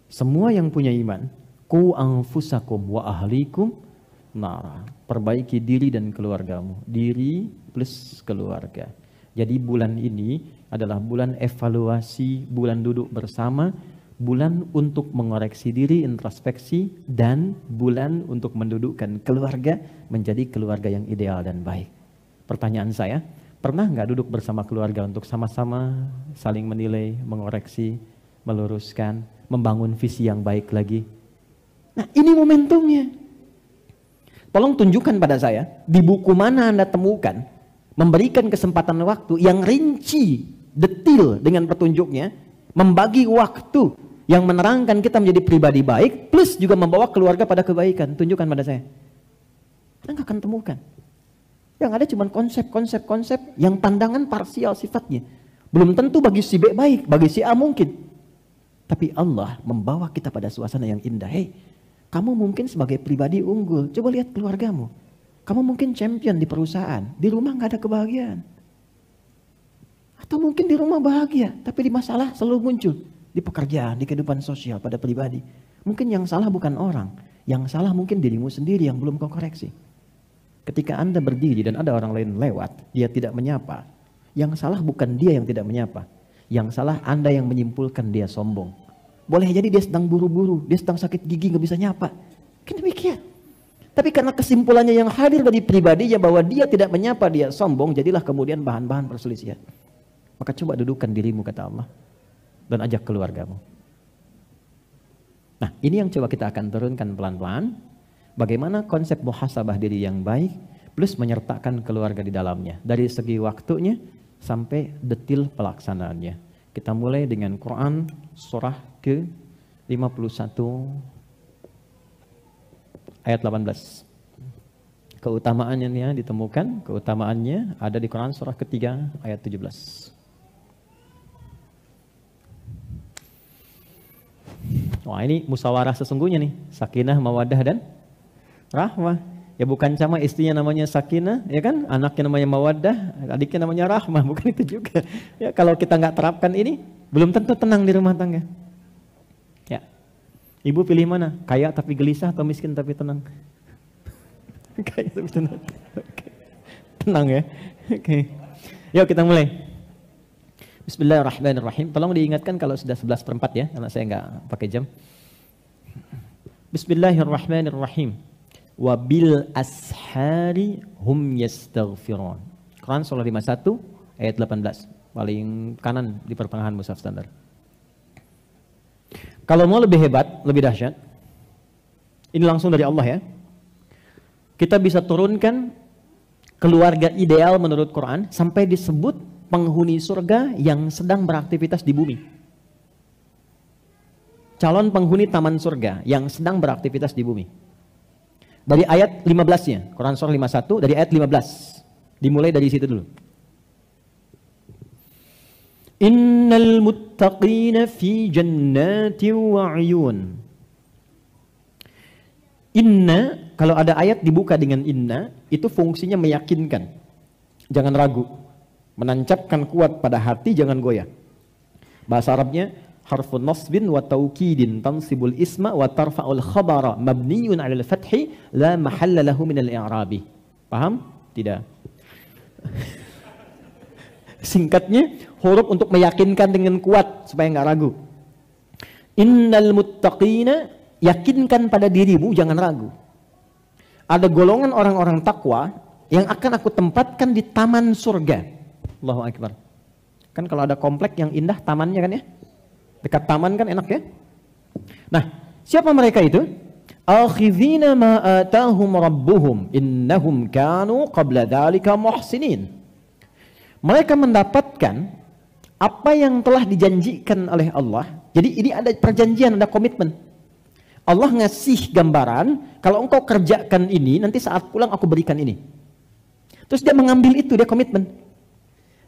Semua yang punya iman, ku anfusakum wa ahlikum nara. Perbaiki diri dan keluargamu. Diri plus keluarga. Jadi bulan ini adalah bulan evaluasi, bulan duduk bersama, bulan untuk mengoreksi diri, introspeksi, dan bulan untuk mendudukkan keluarga menjadi keluarga yang ideal dan baik. Pertanyaan saya, Pernah nggak duduk bersama keluarga untuk sama-sama saling menilai, mengoreksi, meluruskan, membangun visi yang baik lagi? Nah, ini momentumnya. Tolong tunjukkan pada saya, di buku mana Anda temukan memberikan kesempatan waktu yang rinci, detil dengan petunjuknya, membagi waktu yang menerangkan kita menjadi pribadi baik, plus juga membawa keluarga pada kebaikan. Tunjukkan pada saya. Anda nggak akan temukan. Yang ada cuma konsep-konsep-konsep yang pandangan parsial sifatnya. Belum tentu bagi si B baik, bagi si A mungkin. Tapi Allah membawa kita pada suasana yang indah. Hei, kamu mungkin sebagai pribadi unggul. Coba lihat keluargamu. Kamu mungkin champion di perusahaan. Di rumah nggak ada kebahagiaan. Atau mungkin di rumah bahagia, tapi di masalah selalu muncul. Di pekerjaan, di kehidupan sosial, pada pribadi. Mungkin yang salah bukan orang. Yang salah mungkin dirimu sendiri yang belum kau koreksi. Ketika Anda berdiri dan ada orang lain lewat, dia tidak menyapa. Yang salah bukan dia yang tidak menyapa. Yang salah Anda yang menyimpulkan dia sombong. Boleh jadi dia sedang buru-buru, dia sedang sakit gigi, nggak bisa nyapa. Mungkin demikian. Tapi karena kesimpulannya yang hadir dari pribadinya bahwa dia tidak menyapa, dia sombong, jadilah kemudian bahan-bahan perselisihan. Maka coba dudukan dirimu, kata Allah. Dan ajak keluargamu. Nah, ini yang coba kita akan turunkan pelan-pelan. Bagaimana konsep muhasabah diri yang baik plus menyertakan keluarga di dalamnya. Dari segi waktunya sampai detil pelaksanaannya. Kita mulai dengan Quran surah ke lima puluh satu ayat delapan belas. Keutamaannya ditemukan, keutamaannya ada di Quran surah ketiga ayat tujuh belas. Wah, ini musyawarah sesungguhnya nih, sakinah, mawadah dan rahmah. Ya bukan sama istrinya namanya sakinah, ya kan? Anaknya namanya mawadah, adiknya namanya rahmah, bukan itu juga. Ya kalau kita nggak terapkan ini, belum tentu tenang di rumah tangga. Ya, ibu pilih mana? Kaya tapi gelisah atau miskin tapi tenang? Kaya tapi tenang. Tenang ya. Oke. Okay. Yuk kita mulai. Bismillahirrahmanirrahim. Tolong diingatkan kalau sudah sebelas per empat ya, karena saya nggak pakai jam. Bismillahirrahmanirrahim. Wa bil ashari hum yastaghfirun. Quran surah lima puluh satu ayat delapan belas, paling kanan di pertengahan mushaf standar. Kalau mau lebih hebat, lebih dahsyat. Ini langsung dari Allah ya. Kita bisa turunkan keluarga ideal menurut Quran sampai disebut penghuni surga yang sedang beraktivitas di bumi. Calon penghuni taman surga yang sedang beraktivitas di bumi. Dari ayat lima belasnya, Quran surah lima puluh satu dari ayat lima belas. Dimulai dari situ dulu. Innal muttaqina fi jannatin wa 'uyun. Inna, kalau ada ayat dibuka dengan inna, itu fungsinya meyakinkan. Jangan ragu. Menancapkan kuat pada hati, jangan goyah. Bahasa Arabnya harfun nasbin wa taukidin tansibul isma wa tarfa'ul khabara mabniun 'alal fathi la mahalla lahu minal i'rabi. Paham? Tidak. Singkatnya huruf untuk meyakinkan dengan kuat supaya nggak ragu. Innal muttaqina, yakinkan pada dirimu, jangan ragu. Ada golongan orang-orang takwa yang akan aku tempatkan di taman surga. Allahu Akbar. Kan kalau ada komplek yang indah tamannya kan ya. Dekat taman kan enak ya. Nah, siapa mereka itu? Akhizina ma atahum rabbuhum innahum kanu qabla dzalika muhsinin. Mereka mendapatkan apa yang telah dijanjikan oleh Allah. Jadi ini ada perjanjian, ada komitmen. Allah ngasih gambaran, kalau engkau kerjakan ini, nanti saat pulang aku berikan ini. Terus dia mengambil itu, dia komitmen.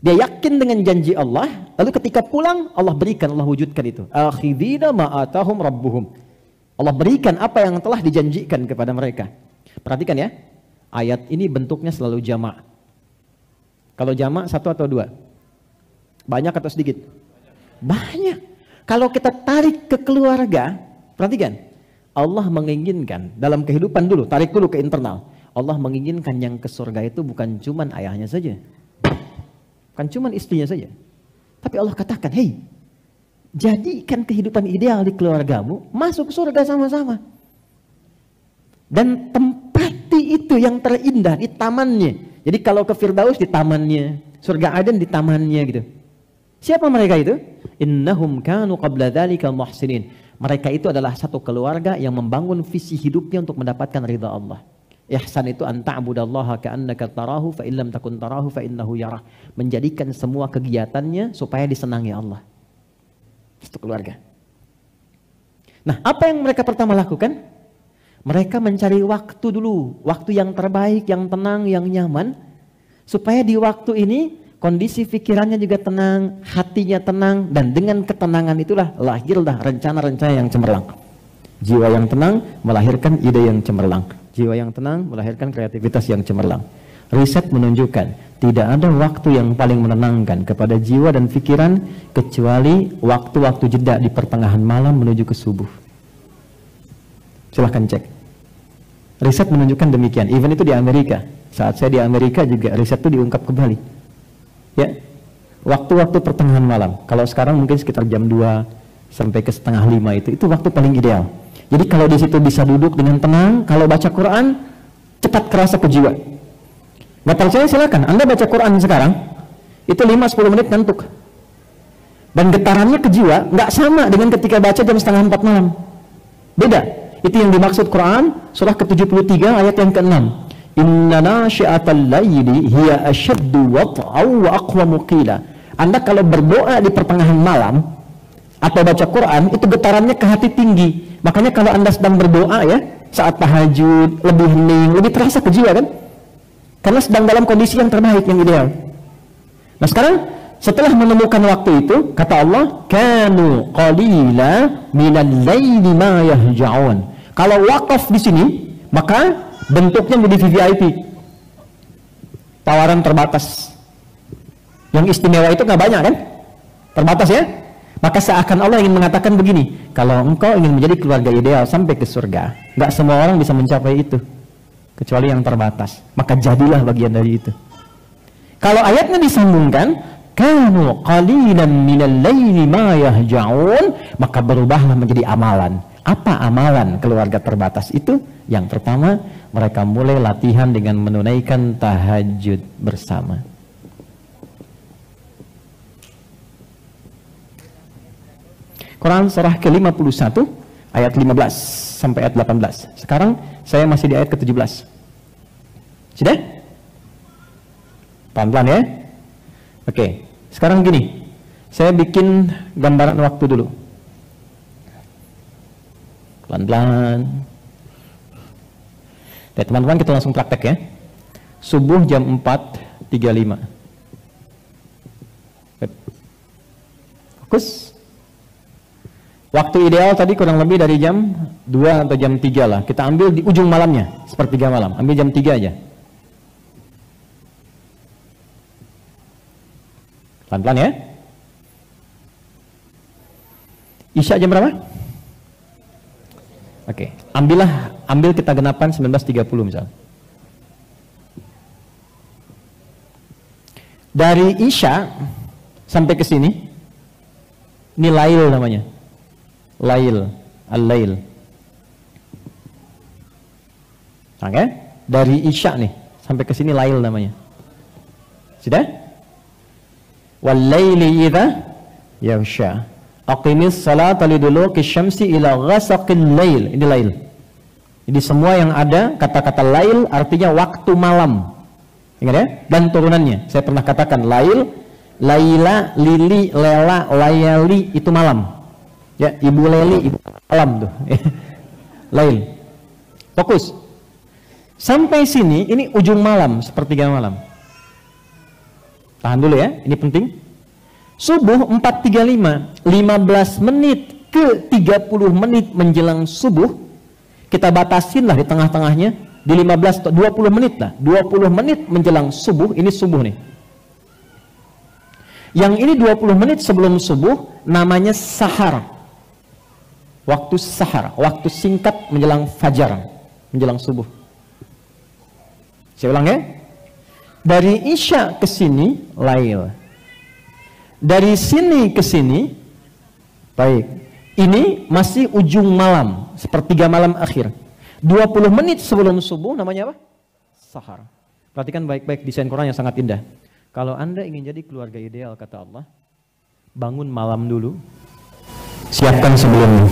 Dia yakin dengan janji Allah, lalu ketika pulang Allah berikan, Allah wujudkan itu. Akhidina ma'atahum rabbuhum. Allah berikan apa yang telah dijanjikan kepada mereka. Perhatikan ya, ayat ini bentuknya selalu jamak. Kalau jamak satu atau dua? Banyak atau sedikit? Banyak. Kalau kita tarik ke keluarga, perhatikan. Allah menginginkan, dalam kehidupan dulu, tarik dulu ke internal. Allah menginginkan yang ke surga itu bukan cuma ayahnya saja. Bukan cuma istrinya saja. Tapi Allah katakan, hei, jadikan kehidupan ideal di keluargamu, masuk surga sama-sama. Dan tempati itu yang terindah di tamannya. Jadi kalau ke Firdaus di tamannya, surga Aden di tamannya gitu. Siapa mereka itu? Innahum kanu qabla dzalika muhsinin. Mereka itu adalah satu keluarga yang membangun visi hidupnya untuk mendapatkan ridha Allah. Ihsan itu an ta'budallaha ka'annaka tarahu fa illam takun tarahu fa innahu yarah. Menjadikan semua kegiatannya supaya disenangi Allah. Satu keluarga. Nah, apa yang mereka pertama lakukan? Mereka mencari waktu dulu, waktu yang terbaik, yang tenang, yang nyaman, supaya di waktu ini kondisi pikirannya juga tenang, hatinya tenang, dan dengan ketenangan itulah lahirlah rencana-rencana yang cemerlang. Jiwa yang tenang melahirkan ide yang cemerlang. Jiwa yang tenang melahirkan kreativitas yang cemerlang. Riset menunjukkan tidak ada waktu yang paling menenangkan kepada jiwa dan pikiran kecuali waktu-waktu jeda di pertengahan malam menuju ke subuh. Silahkan cek. Riset menunjukkan demikian. Even itu di Amerika. Saat saya di Amerika juga riset itu diungkap kembali. Ya, waktu-waktu pertengahan malam. Kalau sekarang mungkin sekitar jam dua sampai ke setengah lima itu, itu waktu paling ideal. Jadi kalau di situ bisa duduk dengan tenang, kalau baca Quran cepat kerasa ke jiwa. Nggak percaya silakan, Anda baca Quran sekarang itu lima sampai sepuluh menit ngantuk. Dan getarannya ke jiwa nggak sama dengan ketika baca jam setengah empat malam. Beda. Itu yang dimaksud Quran surah ke tujuh puluh tiga ayat yang ke enam. Inna nasyi'atal laili hiya asyaddu wat'aw wa aqwamu qila. Anda kalau berdoa di pertengahan malam atau baca Quran itu getarannya ke hati tinggi. Makanya kalau Anda sedang berdoa ya, saat tahajud lebih hening, lebih terasa ke jiwa kan? Karena sedang dalam kondisi yang terbaik, yang ideal. Nah, sekarang setelah menemukan waktu itu, kata Allah, kanu qalila minal laili ma yahja'un. Kalau wakaf di sini, maka bentuknya menjadi V V I P, tawaran terbatas. Yang istimewa itu nggak banyak kan, terbatas ya. Maka seakan Allah ingin mengatakan begini, kalau engkau ingin menjadi keluarga ideal sampai ke surga, nggak semua orang bisa mencapai itu kecuali yang terbatas, maka jadilah bagian dari itu. Kalau ayatnya disambungkan kanu qalilan minal laili ma yahja'un, maka berubahlah menjadi amalan. Apa amalan keluarga terbatas itu? Yang pertama, mereka mulai latihan dengan menunaikan tahajud bersama. Quran surah ke lima puluh satu ayat lima belas sampai ayat delapan belas. Sekarang saya masih di ayat ke tujuh belas. Sudah? Pelan-pelan ya. Oke, sekarang gini. Saya bikin gambaran waktu dulu. Pelan-pelan. Dan teman-teman kita langsung praktek ya. Subuh jam empat tiga puluh lima. Fokus. Waktu ideal tadi kurang lebih dari jam dua atau jam tiga lah. Kita ambil di ujung malamnya, sepertiga malam. Ambil jam tiga aja. Pelan-pelan ya. Isya jam berapa? Oke, okay. ambillah, ambil kita genapan sembilan belas tiga puluh misal. Dari Isya sampai ke sini, ini lail namanya, lail, al-lail. Oke, okay. Dari Isya nih sampai ke sini lail namanya. Sudah? Wal-laili idza yaghsha. Aqimis salata liduluki syamsi ila ghasaqil lail. Ini lail. Jadi semua yang ada kata-kata lail artinya waktu malam. Ingat ya? Dan turunannya. Saya pernah katakan lail, laila, lili, lela, layali itu malam. Ya, ibu leli, ibu malam tuh. Lail. Fokus. Sampai sini ini ujung malam, sepertiga malam. Tahan dulu ya, ini penting. Subuh empat tiga puluh lima, lima belas menit ke tiga puluh menit menjelang subuh, kita batasin lah di tengah-tengahnya, di lima belas dua puluh menit lah, dua puluh menit menjelang subuh, ini subuh nih. Yang ini dua puluh menit sebelum subuh, namanya sahar. Waktu sahar, waktu singkat menjelang fajar, menjelang subuh. Saya ulang ya. Dari Isya ke sini, lail. Dari sini ke sini, baik, ini masih ujung malam, sepertiga malam akhir. dua puluh menit sebelum subuh namanya apa? Sahar. Perhatikan baik-baik desain Quran yang sangat indah. Kalau Anda ingin jadi keluarga ideal, kata Allah, bangun malam dulu, siapkan sebelumnya.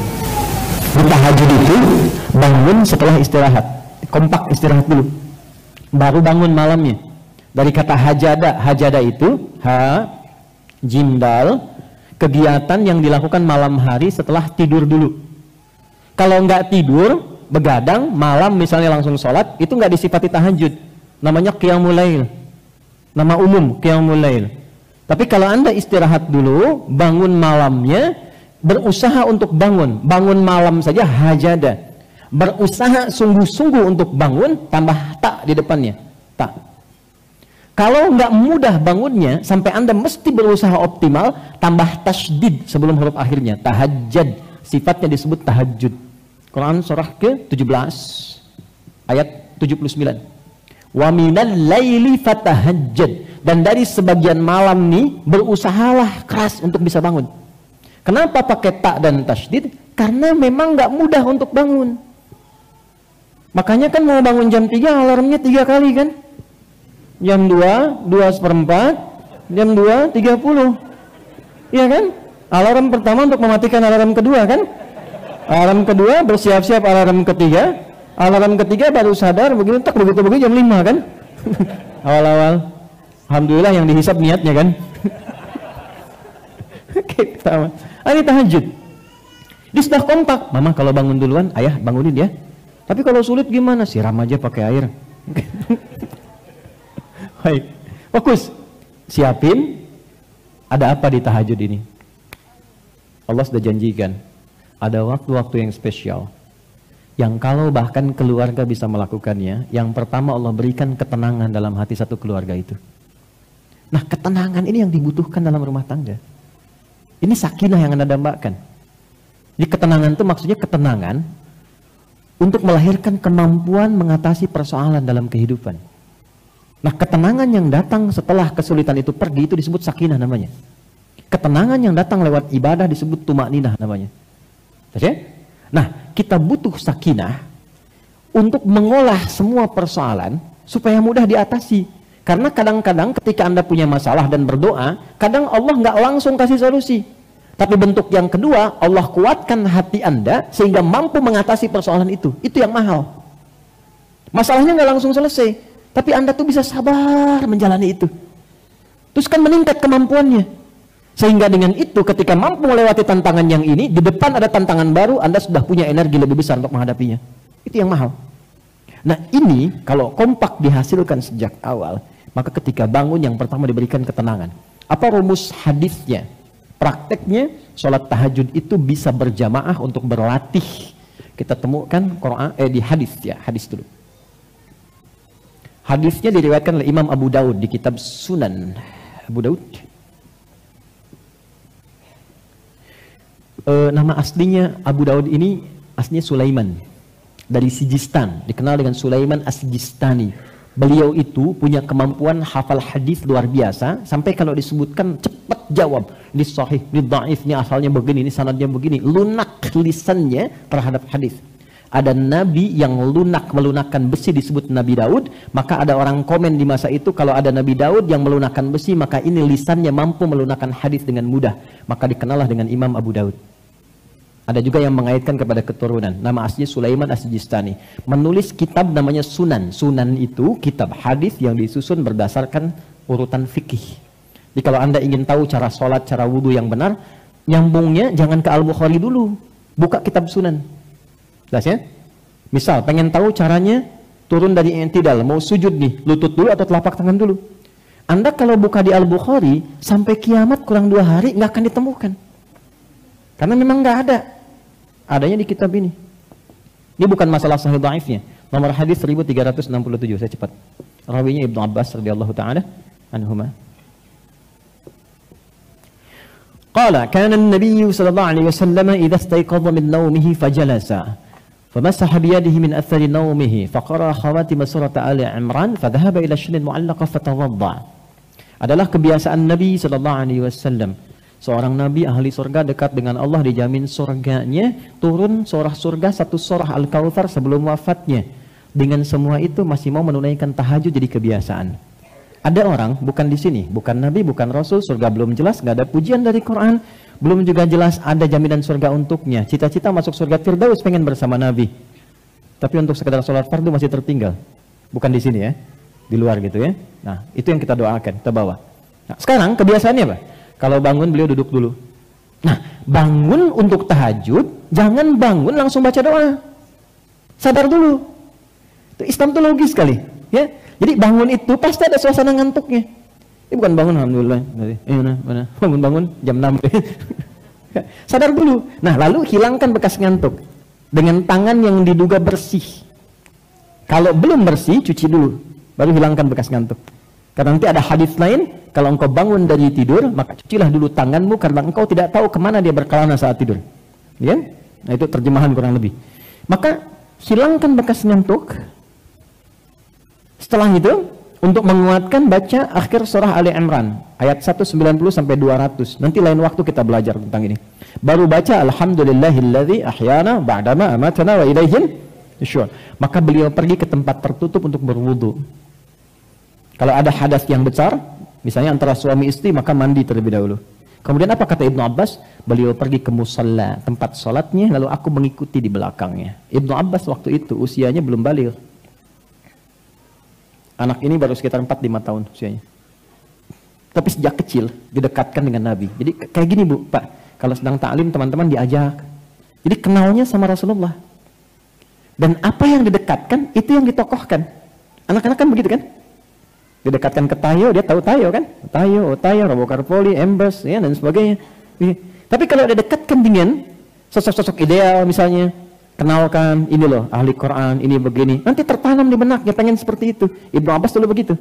Tahajud itu bangun setelah istirahat, kompak istirahat dulu, baru bangun malamnya. Dari kata hajada, hajada itu ha jim dal, kegiatan yang dilakukan malam hari setelah tidur dulu. Kalau nggak tidur, begadang, malam misalnya langsung sholat, itu nggak disifati tahajud. Namanya qiyamul lail. Nama umum qiyamul lail. Tapi kalau Anda istirahat dulu, bangun malamnya, berusaha untuk bangun. Bangun malam saja hajada. Berusaha sungguh-sungguh untuk bangun, tambah tak di depannya. Tak. Kalau nggak mudah bangunnya, sampai Anda mesti berusaha optimal, tambah tasdid sebelum huruf akhirnya. Tahajud. Sifatnya disebut tahajud. Quran surah ke tujuh belas ayat tujuh puluh sembilan. Wa minal laili fatahajjad. Dan dari sebagian malam nih berusahalah keras untuk bisa bangun. Kenapa pakai tak dan tasdid? Karena memang nggak mudah untuk bangun. Makanya kan mau bangun jam tiga alarmnya tiga kali kan? jam dua, dua seperempat, jam dua tiga puluh. Iya kan? Alarm pertama untuk mematikan alarm kedua kan? Alarm kedua bersiap-siap alarm ketiga. Alarm ketiga baru sadar begini tak begitu-begitu jam lima kan? Awal-awal. Alhamdulillah yang dihisap niatnya kan? Oke, pertama. Ini tahajud. Dia sudah kompak. Mama kalau bangun duluan, ayah bangunin ya. Tapi kalau sulit gimana? Siram aja pakai air. Baik. Fokus. Siapin. Ada apa di tahajud ini? Allah sudah janjikan ada waktu-waktu yang spesial yang kalau bahkan keluarga bisa melakukannya. Yang pertama Allah berikan ketenangan dalam hati satu keluarga itu. Nah, ketenangan ini yang dibutuhkan dalam rumah tangga. Ini sakinah yang Anda dambakan. Jadi ketenangan itu maksudnya ketenangan untuk melahirkan kemampuan mengatasi persoalan dalam kehidupan. Nah, ketenangan yang datang setelah kesulitan itu pergi itu disebut sakinah namanya. Ketenangan yang datang lewat ibadah disebut tumakninah namanya. Oke? Nah, kita butuh sakinah untuk mengolah semua persoalan supaya mudah diatasi. Karena kadang-kadang ketika Anda punya masalah dan berdoa, kadang Allah nggak langsung kasih solusi. Tapi bentuk yang kedua, Allah kuatkan hati Anda sehingga mampu mengatasi persoalan itu. Itu yang mahal. Masalahnya nggak langsung selesai, tapi Anda tuh bisa sabar menjalani itu. Terus kan meningkat kemampuannya. Sehingga dengan itu ketika mampu melewati tantangan yang ini, di depan ada tantangan baru, Anda sudah punya energi lebih besar untuk menghadapinya. Itu yang mahal. Nah ini kalau kompak dihasilkan sejak awal, maka ketika bangun yang pertama diberikan ketenangan. Apa rumus hadisnya? Prakteknya sholat tahajud itu bisa berjamaah untuk berlatih. Kita temukan Quran, eh, di hadis ya, hadis dulu. Hadisnya diriwayatkan oleh Imam Abu Daud di kitab Sunan Abu Daud. E, nama aslinya Abu Daud ini aslinya Sulaiman dari Sijistan, dikenal dengan Sulaiman As-Sijistani. Beliau itu punya kemampuan hafal hadis luar biasa, sampai kalau disebutkan cepat jawab. Ini sahih, ini dhaif, ini asalnya begini, ini sanadnya begini. Lunak lisannya terhadap hadis. Ada nabi yang lunak melunakkan besi disebut Nabi Daud, maka ada orang komen di masa itu kalau ada Nabi Daud yang melunakkan besi, maka ini lisannya mampu melunakkan hadis dengan mudah, maka dikenallah dengan Imam Abu Daud. Ada juga yang mengaitkan kepada keturunan. Nama aslinya Sulaiman As-Sijistani. Menulis kitab namanya Sunan. Sunan itu kitab hadis yang disusun berdasarkan urutan fikih. Jadi kalau Anda ingin tahu cara sholat, cara wudhu yang benar, nyambungnya jangan ke Al-Bukhari dulu. Buka kitab Sunan. Jelas ya? Misal pengen tahu caranya turun dari i'tidal, mau sujud nih, lutut dulu atau telapak tangan dulu. Anda kalau buka di Al-Bukhari, sampai kiamat kurang dua hari nggak akan ditemukan. Karena memang nggak ada. Adanya di kitab ini. Ini bukan masalah sahih dhaifnya. Nomor hadis seribu tiga ratus enam puluh tujuh. Saya cepat. Rawinya Ibnu Abbas radhiyallahu taala anhuma. Qala kana an-nabiy sallallahu alaihi wasallam idza istayqadha min nawmihi fajalasa famasaha bi yadihi min athari nawmihi faqara khawatim surata ali imran fadhahaba ila asy-shin al-mu'allaqa fatawadda. Adalah kebiasaan Nabi sallallahu alaihi wasallam. Seorang nabi ahli surga dekat dengan Allah dijamin surganya, turun surah surga satu surah Al-Kautsar sebelum wafatnya. Dengan semua itu masih mau menunaikan tahajud jadi kebiasaan. Ada orang, bukan di sini, bukan Nabi, bukan Rasul, surga belum jelas, nggak ada pujian dari Quran, belum juga jelas ada jaminan surga untuknya. Cita-cita masuk surga Firdaus pengen bersama Nabi. Tapi untuk sekedar sholat fardu masih tertinggal. Bukan di sini ya, di luar gitu ya. Nah, itu yang kita doakan, kita bawa. Nah, sekarang kebiasaannya apa? Kalau bangun beliau duduk dulu. Nah, bangun untuk tahajud, jangan bangun langsung baca doa. Sadar dulu. Itu Islam itu logis sekali. Ya, jadi bangun itu pasti ada suasana ngantuknya. Ini bukan bangun alhamdulillah. Eh, mana, mana? Bangun-bangun jam enam. Sadar dulu. Nah, lalu hilangkan bekas ngantuk dengan tangan yang diduga bersih. Kalau belum bersih, cuci dulu, baru hilangkan bekas ngantuk. Karena nanti ada hadis lain, kalau engkau bangun dari tidur, maka cucilah dulu tanganmu karena engkau tidak tahu kemana dia berkelana saat tidur. Ya? Nah, itu terjemahan kurang lebih. Maka hilangkan bekas ngantuk. Setelah itu, untuk menguatkan baca akhir surah Ali Imran ayat seratus sembilan puluh sampai dua ratus. Nanti lain waktu kita belajar tentang ini. Baru baca alhamdulillahilladzi ahyana ba'dama amatana wa ilaihin nusyur. Maka beliau pergi ke tempat tertutup untuk berwudu. Kalau ada hadas yang besar, misalnya antara suami istri, maka mandi terlebih dahulu. Kemudian apa kata Ibnu Abbas? Beliau pergi ke musalla, tempat salatnya, lalu aku mengikuti di belakangnya. Ibnu Abbas waktu itu usianya belum baligh. Anak ini baru sekitar empat lima tahun usianya. Tapi sejak kecil didekatkan dengan Nabi. Jadi kayak gini Bu, Pak. Kalau sedang ta'lim teman-teman diajak. Jadi kenalnya sama Rasulullah. Dan apa yang didekatkan itu yang ditokohkan. Anak-anak kan begitu kan? Didekatkan ke tayo, dia tahu tayo kan? Tayo, otayo, robokarpoli, embes, ya, dan sebagainya. Tapi kalau didekatkan dengan sosok-sosok ideal misalnya, kenalkan, ini loh ahli Quran, ini begini. Nanti tertanam di benaknya, pengen seperti itu. Ibnu Abbas dulu begitu.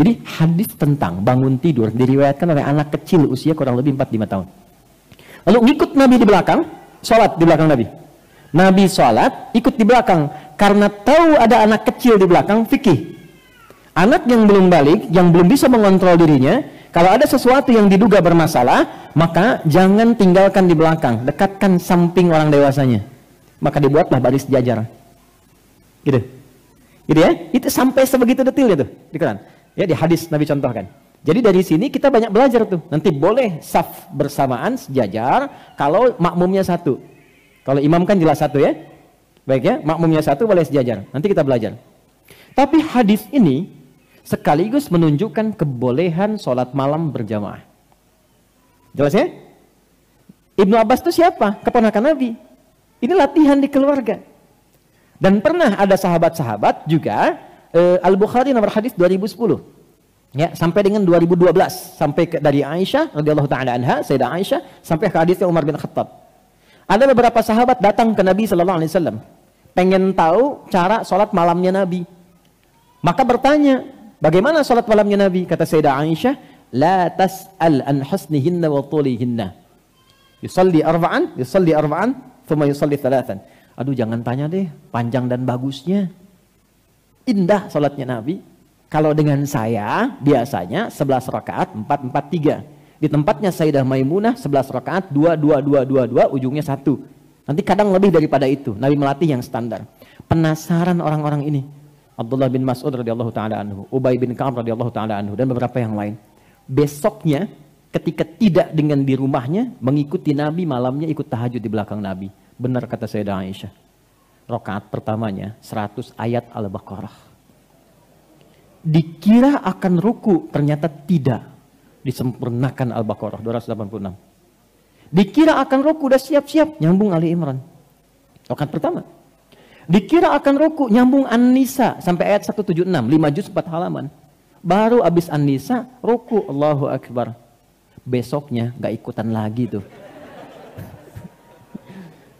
Jadi hadis tentang bangun tidur diriwayatkan oleh anak kecil usia kurang lebih empat lima tahun. Lalu ngikut Nabi di belakang, sholat di belakang Nabi. Nabi sholat, ikut di belakang. Karena tahu ada anak kecil di belakang, fikih. Anak yang belum balik, yang belum bisa mengontrol dirinya, kalau ada sesuatu yang diduga bermasalah, maka jangan tinggalkan di belakang. Dekatkan samping orang dewasanya. Maka dibuatlah baris jajar. Gitu. Gitu ya. Itu sampai sebegitu detailnya tuh di Quran. Ya, di hadis Nabi contohkan. Jadi dari sini kita banyak belajar tuh. Nanti boleh saf bersamaan sejajar kalau makmumnya satu. Kalau imam kan jelas satu ya. Baik ya, makmumnya satu boleh sejajar. Nanti kita belajar. Tapi hadis ini sekaligus menunjukkan kebolehan sholat malam berjamaah. Jelas ya? Ibnu Abbas itu siapa? Keponakan Nabi. Ini latihan di keluarga. Dan pernah ada sahabat-sahabat juga, eh, Al-Bukhari nomor hadis dua ribu sepuluh. Ya, sampai dengan dua ribu dua belas, sampai ke, dari Aisyah radhiyallahu taala anha, Sayyidah Aisyah, sampai ke hadisnya Umar bin Khattab. Ada beberapa sahabat datang ke Nabi sallallahu alaihi wasallam, pengen tahu cara salat malamnya Nabi. Maka bertanya, "Bagaimana salat malamnya Nabi?" Kata Sayyidah Aisyah, "La tas'al an husnihinna wa tulihinna. Yusalli arba'an, yusalli arba'an." Aduh, jangan tanya deh panjang dan bagusnya, indah sholatnya Nabi. Kalau dengan saya biasanya sebelas rakaat empat empat tiga. Di tempatnya Sayyidah Maimunah sebelas rakaat dua dua dua dua dua, ujungnya satu. Nanti kadang lebih daripada itu. Nabi melatih yang standar. Penasaran orang-orang ini. Abdullah bin Mas'ud radhiyallahu taala anhu, Ubay bin Ka'ab radhiyallahu taala anhu, dan beberapa yang lain. Besoknya ketika tidak dengan di rumahnya, mengikuti Nabi malamnya, ikut tahajud di belakang Nabi. Benar kata Sayyidah Aisyah. Rakaat pertamanya seratus ayat Al-Baqarah. Dikira akan ruku, ternyata tidak. Disempurnakan Al-Baqarah dua ratus delapan puluh enam. Dikira akan ruku, udah siap-siap, nyambung Ali Imran. Rakaat pertama. Dikira akan ruku, nyambung An-Nisa sampai ayat seratus tujuh puluh enam, lima juz empat halaman. Baru habis An-Nisa, ruku Allahu Akbar. Besoknya nggak ikutan lagi tuh.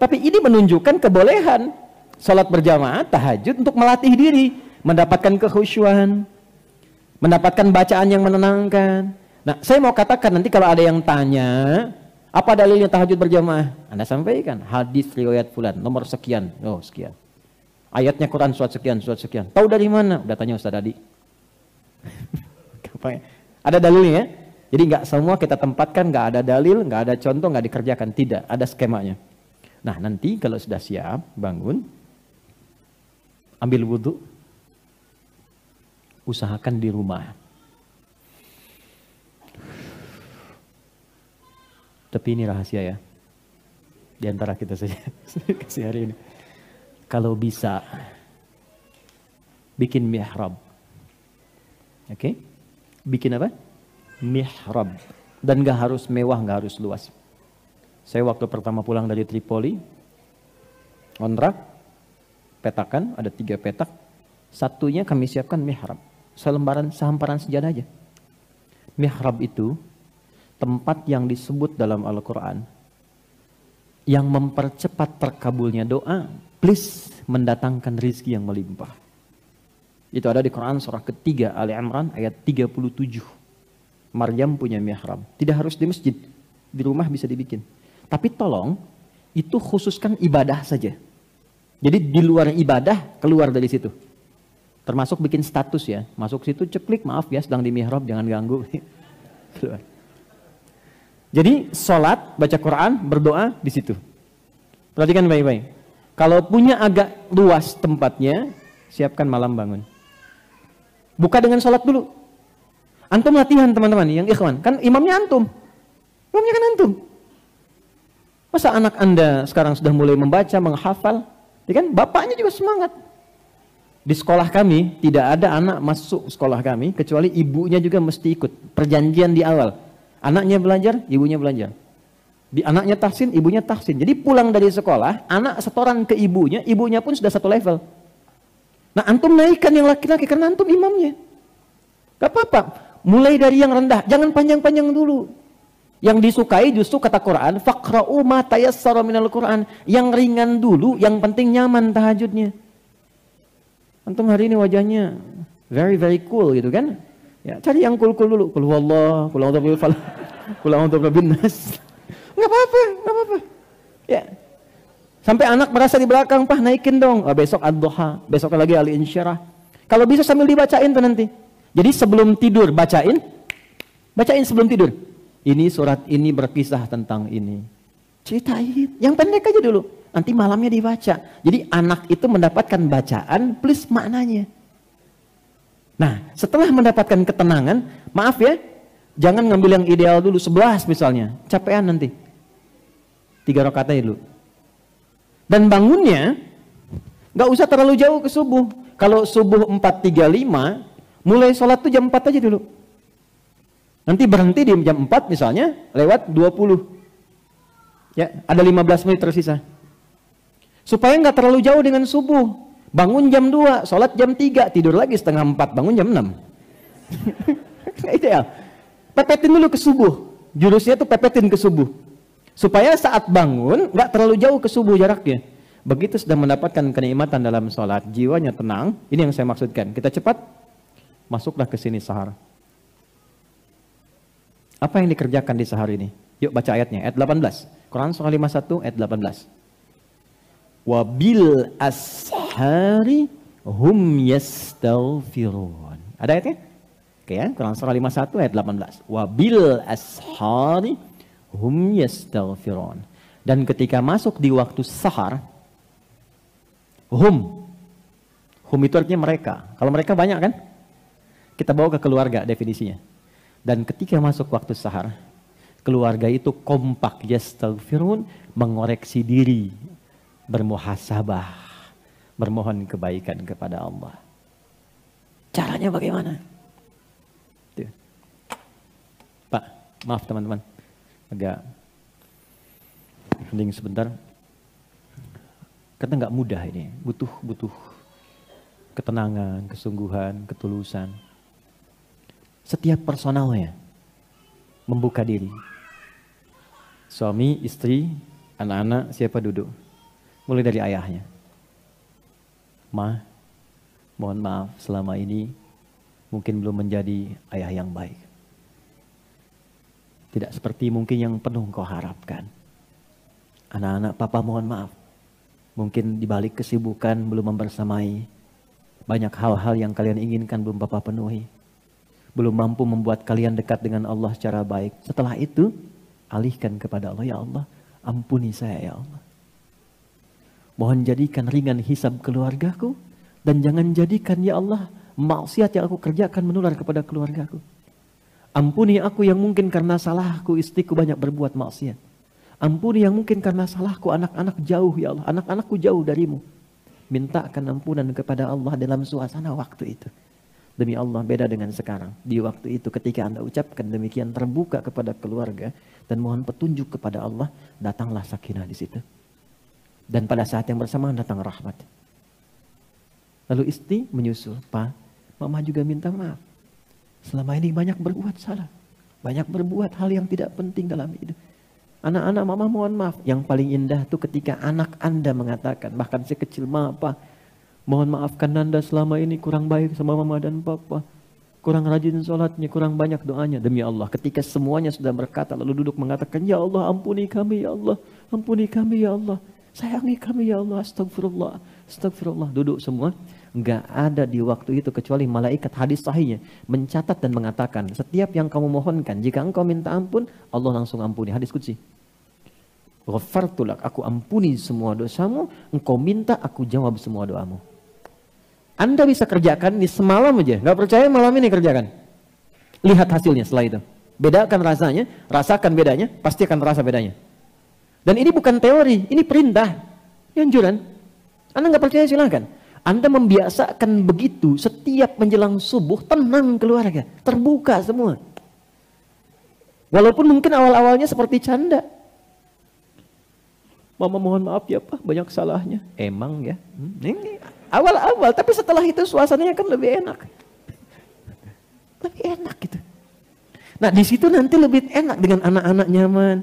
Tapi ini menunjukkan kebolehan sholat berjamaah tahajud untuk melatih diri, mendapatkan kekhusyuan, mendapatkan bacaan yang menenangkan. Nah, saya mau katakan nanti kalau ada yang tanya apa dalilnya tahajud berjamaah, Anda sampaikan hadis riwayat fulan nomor sekian, oh sekian, ayatnya Quran surat sekian, surat sekian. Tahu dari mana? Udah tanya Ustaz Adi. Ada dalilnya ya? Jadi nggak semua kita tempatkan, nggak ada dalil, nggak ada contoh, nggak dikerjakan. Tidak, ada skemanya. Nah, nanti kalau sudah siap, bangun, ambil wudhu, usahakan di rumah. Tapi ini rahasia ya, di antara kita saja kasih hari ini. Kalau bisa bikin mihrab, oke? Okay? Bikin apa? Mihrab. Dan gak harus mewah, gak harus luas. Saya waktu pertama pulang dari Tripoli, kontrak, petakan, ada tiga petak. Satunya kami siapkan mihrab. Selembaran sehamparan sejadah aja. Mihrab itu tempat yang disebut dalam Al-Quran yang mempercepat terkabulnya doa, please mendatangkan rizki yang melimpah. Itu ada di Quran surah ketiga Ali Imran ayat tiga puluh tujuh. Maryam punya mihrab. Tidak harus di masjid. Di rumah bisa dibikin. Tapi tolong itu khususkan ibadah saja. Jadi di luar ibadah keluar dari situ. Termasuk bikin status ya. Masuk situ ceklik maaf ya sedang di mihrab jangan ganggu. Keluar. Jadi sholat, baca Quran, berdoa di situ. Perhatikan baik-baik. Kalau punya agak luas tempatnya, siapkan malam bangun. Buka dengan sholat dulu. Antum latihan teman-teman, yang ikhwan. Kan imamnya antum. Imamnya kan antum. Masa anak Anda sekarang sudah mulai membaca, menghafal? Ya kan? Bapaknya juga semangat. Di sekolah kami, tidak ada anak masuk sekolah kami, kecuali ibunya juga mesti ikut. Perjanjian di awal. Anaknya belajar, ibunya belajar. Di anaknya tahsin, ibunya tahsin. Jadi pulang dari sekolah, anak setoran ke ibunya, ibunya pun sudah satu level. Nah antum naikkan yang laki-laki, karena antum imamnya. Gak apa-apa, mulai dari yang rendah, jangan panjang-panjang dulu. Yang disukai justru kata Quran, faqra'u ma tayassara minal Quran. Yang ringan dulu, yang penting nyaman tahajudnya. Antum hari ini wajahnya very very cool gitu kan? Ya cari yang cool-cool dulu. Qul huwallahu, qul a'udzu birabbil falaq, qul a'udzu birabbin nas. Nggak apa-apa, nggak apa-apa. Ya. Sampai anak merasa di belakang, pah naikin dong. Oh, besok ad-duha, besok lagi al-insyirah. Kalau bisa sambil dibacain tuh nanti. Jadi sebelum tidur bacain, bacain sebelum tidur. Ini surat ini berkisah tentang ini. Ceritain, yang pendek aja dulu. Nanti malamnya dibaca. Jadi anak itu mendapatkan bacaan plus maknanya. Nah setelah mendapatkan ketenangan, maaf ya, jangan ngambil yang ideal dulu sebelas misalnya, capean nanti. Tiga rakaat aja dulu. Dan bangunnya nggak usah terlalu jauh ke subuh. Kalau subuh empat tiga lima. Mulai sholat tuh jam empat aja dulu. Nanti berhenti di jam empat misalnya, lewat dua puluh. Ya, ada lima belas menit tersisa. Supaya nggak terlalu jauh dengan subuh. Bangun jam dua, sholat jam tiga, tidur lagi setengah empat, bangun jam enam. Ideal. Pepetin dulu ke subuh. Jurusnya tuh pepetin ke subuh. Supaya saat bangun, nggak terlalu jauh ke subuh jaraknya. Begitu sudah mendapatkan kenikmatan dalam sholat, jiwanya tenang. Ini yang saya maksudkan. Kita cepat. Masuklah ke sini sahar. Apa yang dikerjakan di sahar ini? Yuk baca ayatnya, ayat delapan belas. Quran surah lima puluh satu ayat delapan belas. Wa bil ashari hum yastaghfirun. Ada ayatnya? Oke ya, Quran surah lima puluh satu ayat delapan belas. Wa bil ashari hum yastaghfirun. Dan ketika masuk di waktu sahar, hum. Hum itu artinya mereka. Kalau mereka banyak kan? Kita bawa ke keluarga definisinya. Dan ketika masuk waktu sahar, keluarga itu kompak yastaghfirun, mengoreksi diri, bermuhasabah, bermohon kebaikan kepada Allah. Caranya bagaimana? Tuh. Pak, maaf teman-teman, agak hening sebentar. Karena nggak mudah ini, butuh butuh ketenangan, kesungguhan, ketulusan. Setiap personalnya membuka diri. Suami, istri, anak-anak, siapa duduk? Mulai dari ayahnya. Ma, mohon maaf selama ini mungkin belum menjadi ayah yang baik. Tidak seperti mungkin yang penuh kau harapkan. Anak-anak, papa mohon maaf. Mungkin dibalik kesibukan belum membersamai. Banyak hal-hal yang kalian inginkan belum papa penuhi. Belum mampu membuat kalian dekat dengan Allah secara baik. Setelah itu, alihkan kepada Allah. Ya Allah, ampuni saya ya Allah. Mohon jadikan ringan hisab keluargaku. Dan jangan jadikan ya Allah, maksiat yang aku kerjakan menular kepada keluargaku. Ampuni aku yang mungkin karena salahku istriku banyak berbuat maksiat. Ampuni yang mungkin karena salahku anak-anak jauh ya Allah. Anak-anakku jauh darimu. Mintakan ampunan kepada Allah dalam suasana waktu itu. Demi Allah beda dengan sekarang. Di waktu itu ketika Anda ucapkan demikian terbuka kepada keluarga. Dan mohon petunjuk kepada Allah. Datanglah sakinah di situ. Dan pada saat yang bersamaan datang rahmat. Lalu istri menyusul. Pak, mama juga minta maaf. Selama ini banyak berbuat salah. Banyak berbuat hal yang tidak penting dalam hidup. Anak-anak mama mohon maaf. Yang paling indah itu ketika anak Anda mengatakan. Bahkan sekecil mama, Pak, mohon maafkan Anda selama ini kurang baik sama mama dan papa. Kurang rajin sholatnya, kurang banyak doanya. Demi Allah, ketika semuanya sudah berkata. Lalu duduk mengatakan, Ya Allah ampuni kami Ya Allah. Ampuni kami Ya Allah. Sayangi kami Ya Allah. Astagfirullah. Astagfirullah. Duduk semua. Enggak ada di waktu itu kecuali malaikat hadis sahihnya mencatat dan mengatakan setiap yang kamu mohonkan jika engkau minta ampun Allah langsung ampuni. Hadis qudsi, ghafartu lak, aku ampuni semua dosamu, engkau minta aku jawab semua doamu. Anda bisa kerjakan di semalam aja, nggak percaya malam ini kerjakan, lihat hasilnya setelah itu. Bedakan rasanya, rasakan bedanya, pasti akan terasa bedanya. Dan ini bukan teori, ini perintah, ini anjuran. Anda nggak percaya silahkan. Anda membiasakan begitu setiap menjelang subuh, tenang keluarga, terbuka semua. Walaupun mungkin awal-awalnya seperti canda. Mama mohon maaf ya Pak, banyak salahnya. Emang ya, awal-awal, tapi setelah itu suasananya kan lebih enak. Lebih enak gitu. Nah di situ nanti lebih enak dengan anak-anak nyaman,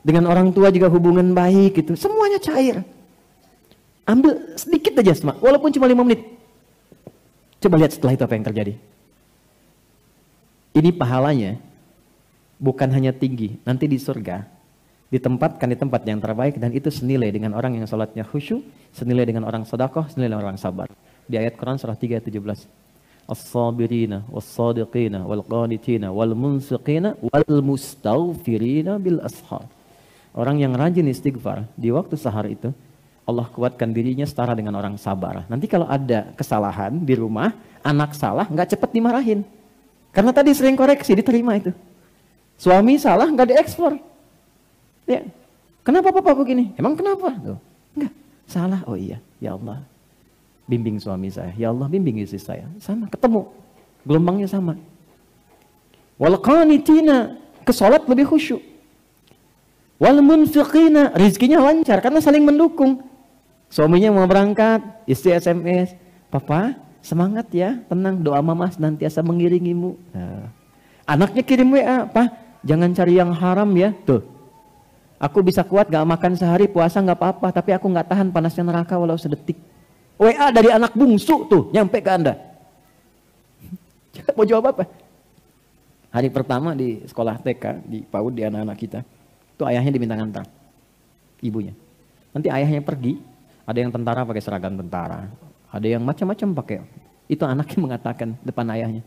dengan orang tua juga hubungan baik gitu, semuanya cair. Ambil sedikit aja semak, walaupun cuma lima menit. Coba lihat setelah itu apa yang terjadi. Ini pahalanya bukan hanya tinggi, nanti di surga ditempatkan di tempat yang terbaik dan itu senilai dengan orang yang sholatnya khusyuk, senilai dengan orang sedekah, senilai dengan orang sabar. Di ayat Quran surah ketiga ayat tujuh belas. As-sabirina was-sadiqina wal-qanitina wal-munsiqina wal-mustaghfirina bil ashar. Orang yang rajin istighfar di waktu sahar itu Allah kuatkan dirinya setara dengan orang sabar. Nanti kalau ada kesalahan di rumah, anak salah nggak cepat dimarahin. Karena tadi sering koreksi, diterima itu. Suami salah nggak diekspor. Ya. Kenapa papa begini? Emang kenapa? Tuh. Enggak, salah. Oh iya, ya Allah. Bimbing suami saya. Ya Allah, bimbing istri saya. Sama, ketemu. Gelombangnya sama. Wal qanitina, ke sholat lebih khusyuk. Wal munfiqina, rizkinya lancar karena saling mendukung. Suaminya mau berangkat, istri S M S, Papa semangat ya, tenang, doa mama senantiasa mengiringimu. Nah. Anaknya kirim W A, Pak, jangan cari yang haram ya. Tuh, aku bisa kuat gak makan sehari, puasa gak apa-apa, tapi aku gak tahan panasnya neraka walau sedetik. W A dari anak bungsu tuh, nyampe ke Anda. Mau jawab apa? Hari pertama di sekolah T K, di PAUD, di anak-anak kita, itu ayahnya diminta ngantar, ibunya. Nanti ayahnya pergi, ada yang tentara pakai seragam tentara, ada yang macam-macam pakai. Itu anaknya mengatakan depan ayahnya,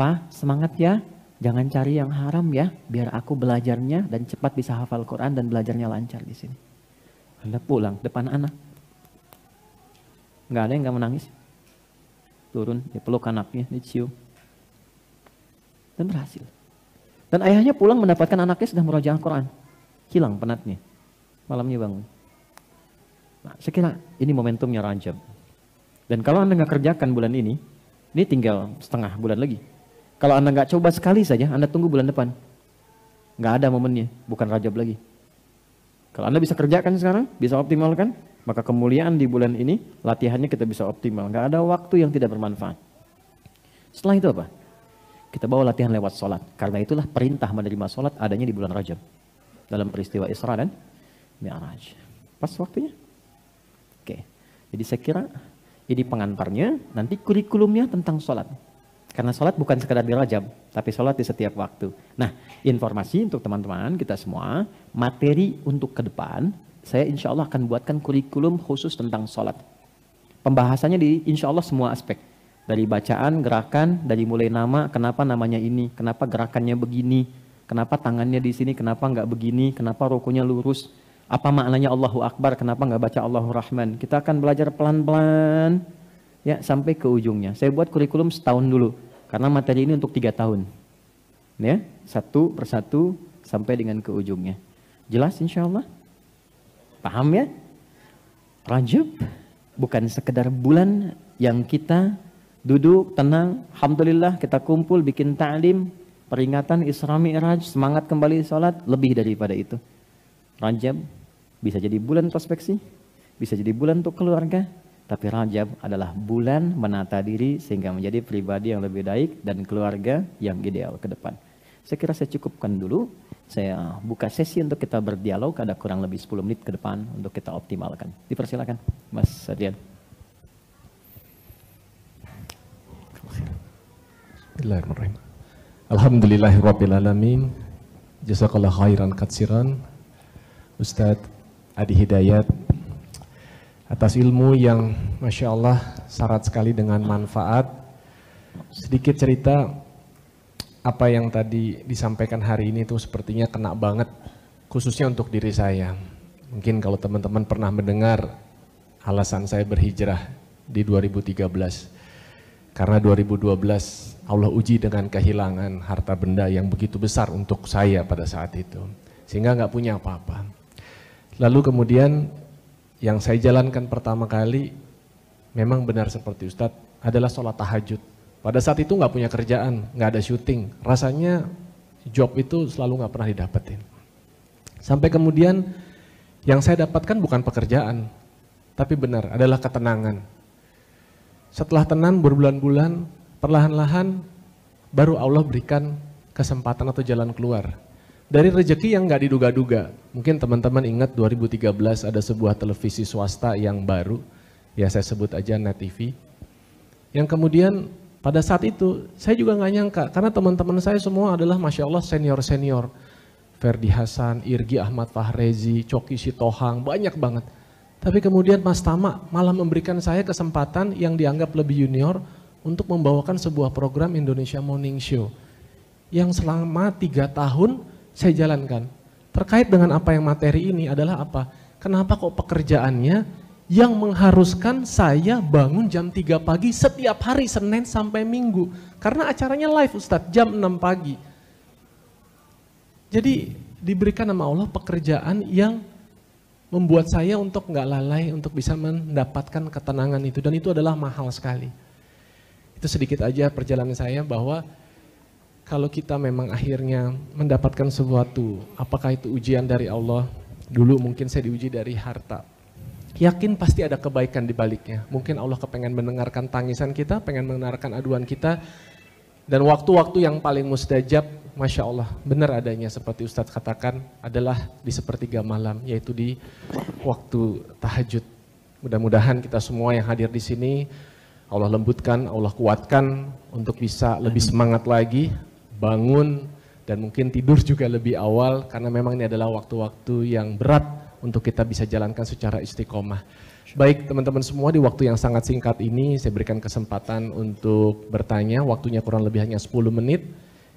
Pak semangat ya, jangan cari yang haram ya, biar aku belajarnya dan cepat bisa hafal Quran dan belajarnya lancar di sini. Anda pulang depan anak, nggak ada yang nggak menangis, turun dipeluk anaknya, dicium, dan berhasil. Dan ayahnya pulang mendapatkan anaknya sudah murajaah Quran, hilang penatnya, malamnya bangun. Nah, saya kira ini momentumnya Rajab. Dan kalau Anda nggak kerjakan bulan ini, ini tinggal setengah bulan lagi. Kalau Anda nggak coba sekali saja, Anda tunggu bulan depan. Nggak ada momennya, bukan Rajab lagi. Kalau Anda bisa kerjakan sekarang, bisa optimalkan, maka kemuliaan di bulan ini, latihannya kita bisa optimal. Nggak ada waktu yang tidak bermanfaat. Setelah itu apa? Kita bawa latihan lewat sholat. Karena itulah perintah menerima sholat adanya di bulan Rajab. Dalam peristiwa Isra dan Mi'raj. Pas waktunya. Oke, jadi saya kira ini pengantarnya, nanti kurikulumnya tentang sholat. Karena sholat bukan sekadar di Rajab, tapi sholat di setiap waktu. Nah, informasi untuk teman-teman kita semua, materi untuk ke depan, saya insya Allah akan buatkan kurikulum khusus tentang sholat. Pembahasannya di insya Allah semua aspek. Dari bacaan, gerakan, dari mulai nama, kenapa namanya ini, kenapa gerakannya begini, kenapa tangannya di sini, kenapa nggak begini, kenapa rukunya lurus. Apa maknanya Allahu Akbar? Kenapa nggak baca Allahu Rahman? Kita akan belajar pelan-pelan ya sampai ke ujungnya. Saya buat kurikulum setahun dulu. Karena materi ini untuk tiga tahun. ya, satu persatu sampai dengan ke ujungnya. Jelas insya Allah? Paham ya? Rajab bukan sekedar bulan yang kita duduk tenang, alhamdulillah kita kumpul bikin ta'lim, peringatan Isra Mi'raj, semangat kembali sholat. Lebih daripada itu. Rajab bisa jadi bulan prospeksi, bisa jadi bulan untuk keluarga, tapi Rajab adalah bulan menata diri sehingga menjadi pribadi yang lebih baik dan keluarga yang ideal ke depan. Saya kira saya cukupkan dulu. Saya buka sesi untuk kita berdialog, ada kurang lebih sepuluh menit ke depan untuk kita optimalkan. Dipersilakan, Mas Sadian. Bismillahirrahmanirrahim. Alhamdulillahirrabbilalamin. Jazakallah khairan katsiran Ustadz Adi Hidayat atas ilmu yang Masya Allah syarat sekali dengan manfaat. Sedikit cerita, apa yang tadi disampaikan hari ini itu sepertinya kena banget, khususnya untuk diri saya. Mungkin kalau teman-teman pernah mendengar alasan saya berhijrah di dua ribu tiga belas. Karena dua ribu dua belas Allah uji dengan kehilangan harta benda yang begitu besar untuk saya pada saat itu. Sehingga nggak punya apa-apa. Lalu kemudian yang saya jalankan pertama kali, memang benar seperti Ustadz, adalah sholat tahajud. Pada saat itu nggak punya kerjaan, nggak ada syuting. Rasanya job itu selalu nggak pernah didapetin. Sampai kemudian yang saya dapatkan bukan pekerjaan, tapi benar adalah ketenangan. Setelah tenang berbulan-bulan, perlahan-lahan baru Allah berikan kesempatan atau jalan keluar. Dari rezeki yang nggak diduga-duga. Mungkin teman-teman ingat dua ribu tiga belas ada sebuah televisi swasta yang baru, ya saya sebut aja Net T V, yang kemudian pada saat itu, saya juga nggak nyangka, karena teman-teman saya semua adalah Masya Allah senior-senior. Ferdi Hasan, Irgi Ahmad Fahrezi, Coki Sitohang, banyak banget. Tapi kemudian Mas Tama malah memberikan saya kesempatan yang dianggap lebih junior untuk membawakan sebuah program Indonesia Morning Show. Yang selama tiga tahun saya jalankan. Terkait dengan apa yang materi ini adalah apa? Kenapa kok pekerjaannya yang mengharuskan saya bangun jam tiga pagi setiap hari Senin sampai Minggu. Karena acaranya live Ustadz, jam enam pagi. Jadi diberikan nama Allah pekerjaan yang membuat saya untuk nggak lalai, untuk bisa mendapatkan ketenangan itu. Dan itu adalah mahal sekali. Itu sedikit aja perjalanan saya bahwa kalau kita memang akhirnya mendapatkan sesuatu, apakah itu ujian dari Allah? Dulu mungkin saya diuji dari harta. Yakin pasti ada kebaikan di baliknya. Mungkin Allah kepengen mendengarkan tangisan kita, pengen mendengarkan aduan kita. Dan waktu-waktu yang paling mustajab, Masya Allah, benar adanya seperti Ustadz katakan, adalah di sepertiga malam, yaitu di waktu tahajud. Mudah-mudahan kita semua yang hadir di sini, Allah lembutkan, Allah kuatkan untuk bisa lebih semangat lagi, bangun, dan mungkin tidur juga lebih awal, karena memang ini adalah waktu-waktu yang berat untuk kita bisa jalankan secara istiqomah. Baik teman-teman semua, di waktu yang sangat singkat ini saya berikan kesempatan untuk bertanya, waktunya kurang lebih hanya sepuluh menit.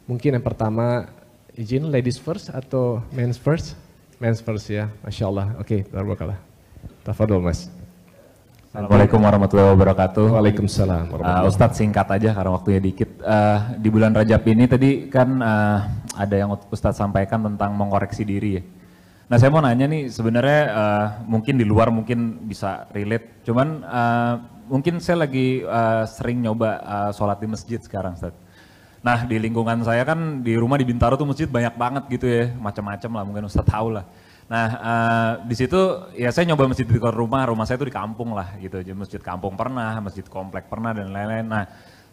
Mungkin yang pertama, izin ladies first atau men's first? Men's first ya, Masya Allah. Oke, tabarakallah. Tafadhol Mas. Assalamualaikum warahmatullahi wabarakatuh. Waalaikumsalam. Uh, Ustadz singkat aja karena waktunya dikit. Uh, di bulan Rajab ini tadi kan uh, ada yang Ustadz sampaikan tentang mengoreksi diri ya. Nah saya mau nanya nih sebenarnya uh, mungkin di luar mungkin bisa relate, cuman uh, mungkin saya lagi uh, sering nyoba uh, sholat di masjid sekarang Ustaz. Nah di lingkungan saya kan di rumah di Bintaro tuh masjid banyak banget gitu ya, macam-macam lah mungkin Ustaz tahu lah. Nah uh, di situ ya saya nyoba masjid di dekat rumah, rumah saya tuh di kampung lah gitu, masjid kampung pernah, masjid komplek pernah dan lain-lain. Nah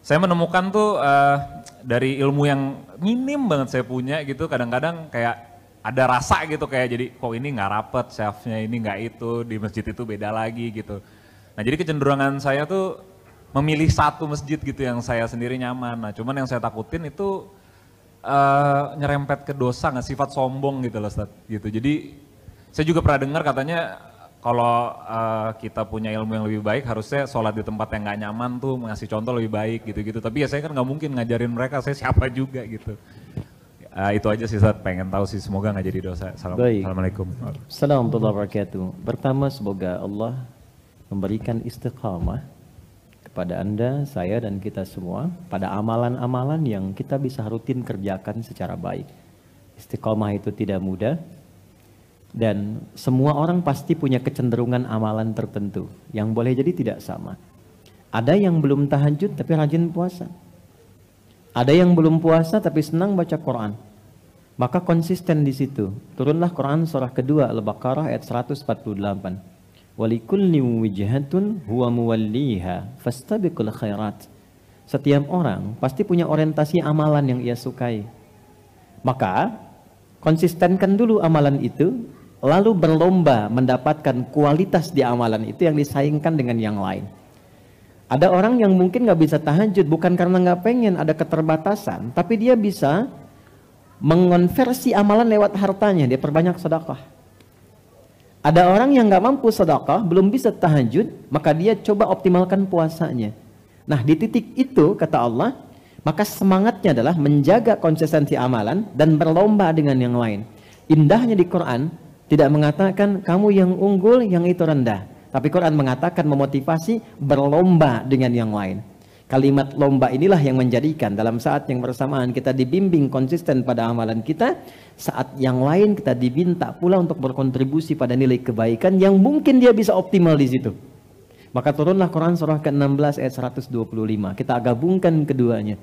saya menemukan tuh uh, dari ilmu yang minim banget saya punya gitu, kadang-kadang kayak ada rasa gitu kayak jadi kok ini nggak rapet, safnya ini nggak itu, di masjid itu beda lagi gitu. Nah jadi kecenderungan saya tuh memilih satu masjid gitu yang saya sendiri nyaman. Nah cuman yang saya takutin itu uh, nyerempet ke dosa, nggak sifat sombong gitu loh Ustaz. Gitu. Jadi saya juga pernah dengar katanya kalau uh, kita punya ilmu yang lebih baik harusnya sholat di tempat yang nggak nyaman tuh ngasih contoh lebih baik gitu-gitu. Tapi ya saya kan nggak mungkin ngajarin mereka, saya siapa juga gitu. Uh, itu aja sih Ustaz, pengen tahu sih, semoga nggak jadi dosa. Salam. Assalamualaikum. Assalamualaikum warahmatullahi wabarakatuh. Pertama semoga Allah memberikan istiqamah kepada Anda, saya, dan kita semua pada amalan-amalan yang kita bisa rutin kerjakan secara baik. Istiqomah itu tidak mudah, dan semua orang pasti punya kecenderungan amalan tertentu yang boleh jadi tidak sama. Ada yang belum tahajud tapi rajin puasa, ada yang belum puasa tapi senang baca Quran. Maka konsisten di situ. Turunlah Quran surah kedua Al-Baqarah ayat seratus empat puluh delapan. Walikulli wijhatun huwa muwalliha fastabiqul khairat. Setiap orang pasti punya orientasi amalan yang ia sukai. Maka konsistenkan dulu amalan itu, lalu berlomba mendapatkan kualitas di amalan itu yang disaingkan dengan yang lain. Ada orang yang mungkin nggak bisa tahajud bukan karena nggak pengen, ada keterbatasan, tapi dia bisa mengonversi amalan lewat hartanya, dia perbanyak sedekah. Ada orang yang nggak mampu sedekah, belum bisa tahajud, maka dia coba optimalkan puasanya. Nah, di titik itu, kata Allah, maka semangatnya adalah menjaga konsistensi amalan dan berlomba dengan yang lain. Indahnya di Quran tidak mengatakan kamu yang unggul, yang itu rendah. Tapi Quran mengatakan memotivasi berlomba dengan yang lain. Kalimat lomba inilah yang menjadikan dalam saat yang bersamaan kita dibimbing konsisten pada amalan kita, saat yang lain kita diminta pula untuk berkontribusi pada nilai kebaikan yang mungkin dia bisa optimal di situ. Maka turunlah Quran surah ke enam belas ayat seratus dua puluh lima. Kita gabungkan keduanya.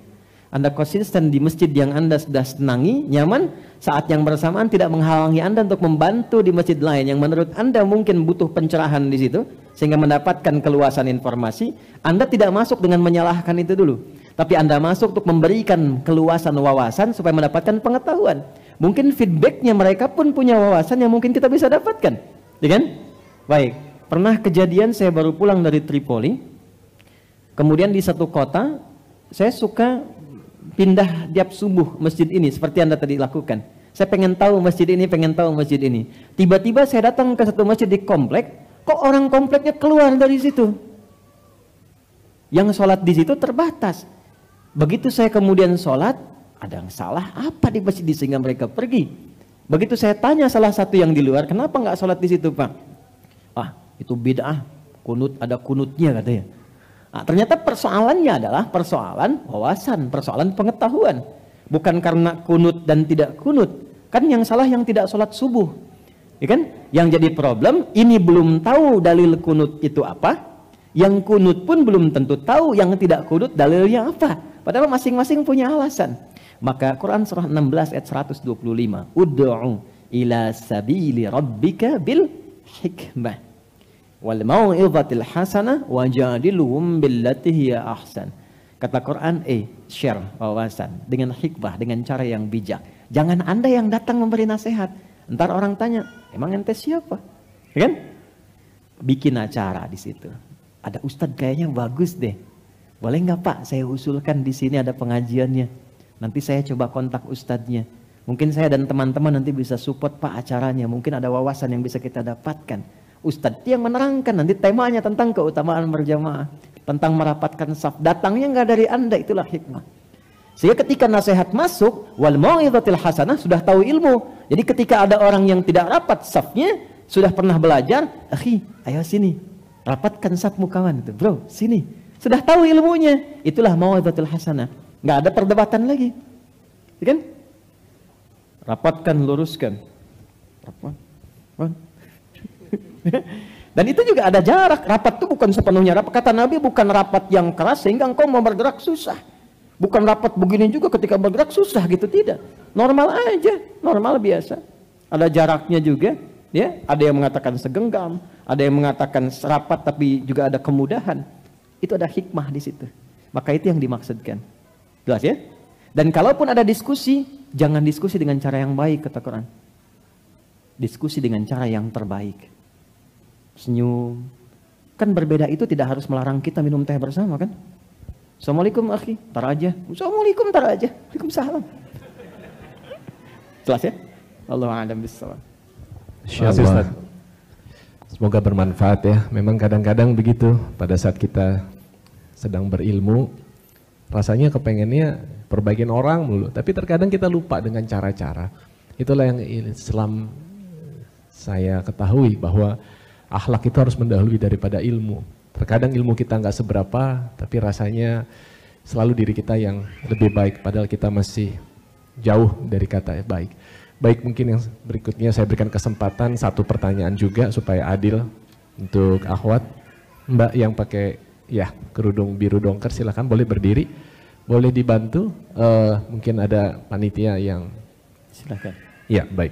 Anda konsisten di masjid yang Anda sudah senangi, nyaman, saat yang bersamaan tidak menghalangi Anda untuk membantu di masjid lain yang menurut Anda mungkin butuh pencerahan di situ, sehingga mendapatkan keluasan informasi. Anda tidak masuk dengan menyalahkan itu dulu, tapi Anda masuk untuk memberikan keluasan wawasan supaya mendapatkan pengetahuan. Mungkin feedbacknya mereka pun punya wawasan yang mungkin kita bisa dapatkan, ya kan? Baik, pernah kejadian saya baru pulang dari Tripoli, kemudian di satu kota, saya suka pindah tiap subuh masjid ini seperti Anda tadi lakukan. Saya pengen tahu masjid ini, pengen tahu masjid ini. Tiba-tiba saya datang ke satu masjid di komplek. Kok orang kompleknya keluar dari situ? Yang sholat di situ terbatas. Begitu saya kemudian sholat, ada yang salah apa di masjid sehingga mereka pergi. Begitu saya tanya salah satu yang di luar, kenapa nggak sholat di situ, Pak? Ah, itu bid'ah, kunut, ada kunutnya katanya. Nah, ternyata persoalannya adalah persoalan wawasan, persoalan pengetahuan. Bukan karena kunut dan tidak kunut. Kan yang salah yang tidak sholat subuh. Ya kan? Yang jadi problem, ini belum tahu dalil kunut itu apa, yang kunut pun belum tentu tahu yang tidak kunut dalilnya apa. Padahal masing-masing punya alasan. Maka Quran surah enam belas ayat seratus dua puluh lima, ud'u ila sabili rabbika bil hikmah wal mau'izatil hasanah wajadilhum billati hiya ahsan. Kata Quran, eh share wawasan dengan hikmah, dengan cara yang bijak. Jangan Anda yang datang memberi nasihat. Ntar orang tanya, emang ente siapa? Ya kan? Bikin acara di situ. Ada ustadz kayaknya bagus deh. Boleh nggak Pak? Saya usulkan di sini ada pengajiannya. Nanti saya coba kontak ustadznya. Mungkin saya dan teman-teman nanti bisa support Pak acaranya. Mungkin ada wawasan yang bisa kita dapatkan. Ustadz yang menerangkan nanti temanya tentang keutamaan berjamaah, tentang merapatkan saf. Datangnya nggak dari Anda, itulah hikmah. Sehingga ketika nasihat masuk, wal mau'izatil hasanah, sudah tahu ilmu. Jadi ketika ada orang yang tidak rapat safnya, sudah pernah belajar, akhi, ayo sini, rapatkan safmu kawan itu, bro, sini. Sudah tahu ilmunya, itulah mau'izatil hasanah. Nggak ada perdebatan lagi, ya kan? Rapatkan, luruskan. Dan itu juga ada jarak. Rapat itu bukan sepenuhnya rapat. Kata Nabi bukan rapat yang keras sehingga engkau mau bergerak susah. Bukan rapat begini juga ketika bergerak susah gitu, tidak. Normal aja, normal biasa. Ada jaraknya juga, ya. Ada yang mengatakan segenggam, ada yang mengatakan serapat tapi juga ada kemudahan. Itu ada hikmah di situ. Maka itu yang dimaksudkan. Jelas ya? Dan kalaupun ada diskusi, jangan diskusi dengan cara yang baik, kata Quran. Diskusi dengan cara yang terbaik. Senyum. Kan berbeda itu tidak harus melarang kita minum teh bersama, kan? Assalamualaikum akhi, tar aja. Assalamualaikum, tar aja. Waalaikumsalam. Jelas ya? Allahu a'lam bissawab. Insyaallah. Semoga bermanfaat ya. Memang kadang-kadang begitu pada saat kita sedang berilmu, rasanya kepengennya perbaikin orang dulu, tapi terkadang kita lupa dengan cara-cara. Itulah yang Islam saya ketahui bahwa akhlak itu harus mendahului daripada ilmu. Terkadang ilmu kita nggak seberapa, tapi rasanya selalu diri kita yang lebih baik, padahal kita masih jauh dari kata baik. Baik, mungkin yang berikutnya saya berikan kesempatan satu pertanyaan juga supaya adil untuk akhwat. Mbak yang pakai ya kerudung biru dongker, silakan boleh berdiri, boleh dibantu. Uh, mungkin ada panitia yang silakan. Ya, baik.